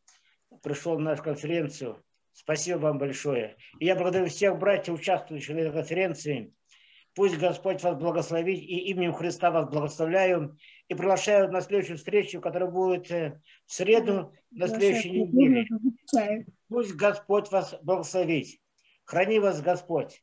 Пришел на нашу конференцию. Спасибо вам большое. И я благодарю всех братьев, участвующих в этой конференции. Пусть Господь вас благословит, и именем Христа вас благословляю. И приглашаю на следующую встречу, которая будет в среду, на следующей неделе. Пусть Господь вас благословит. Храни вас Господь.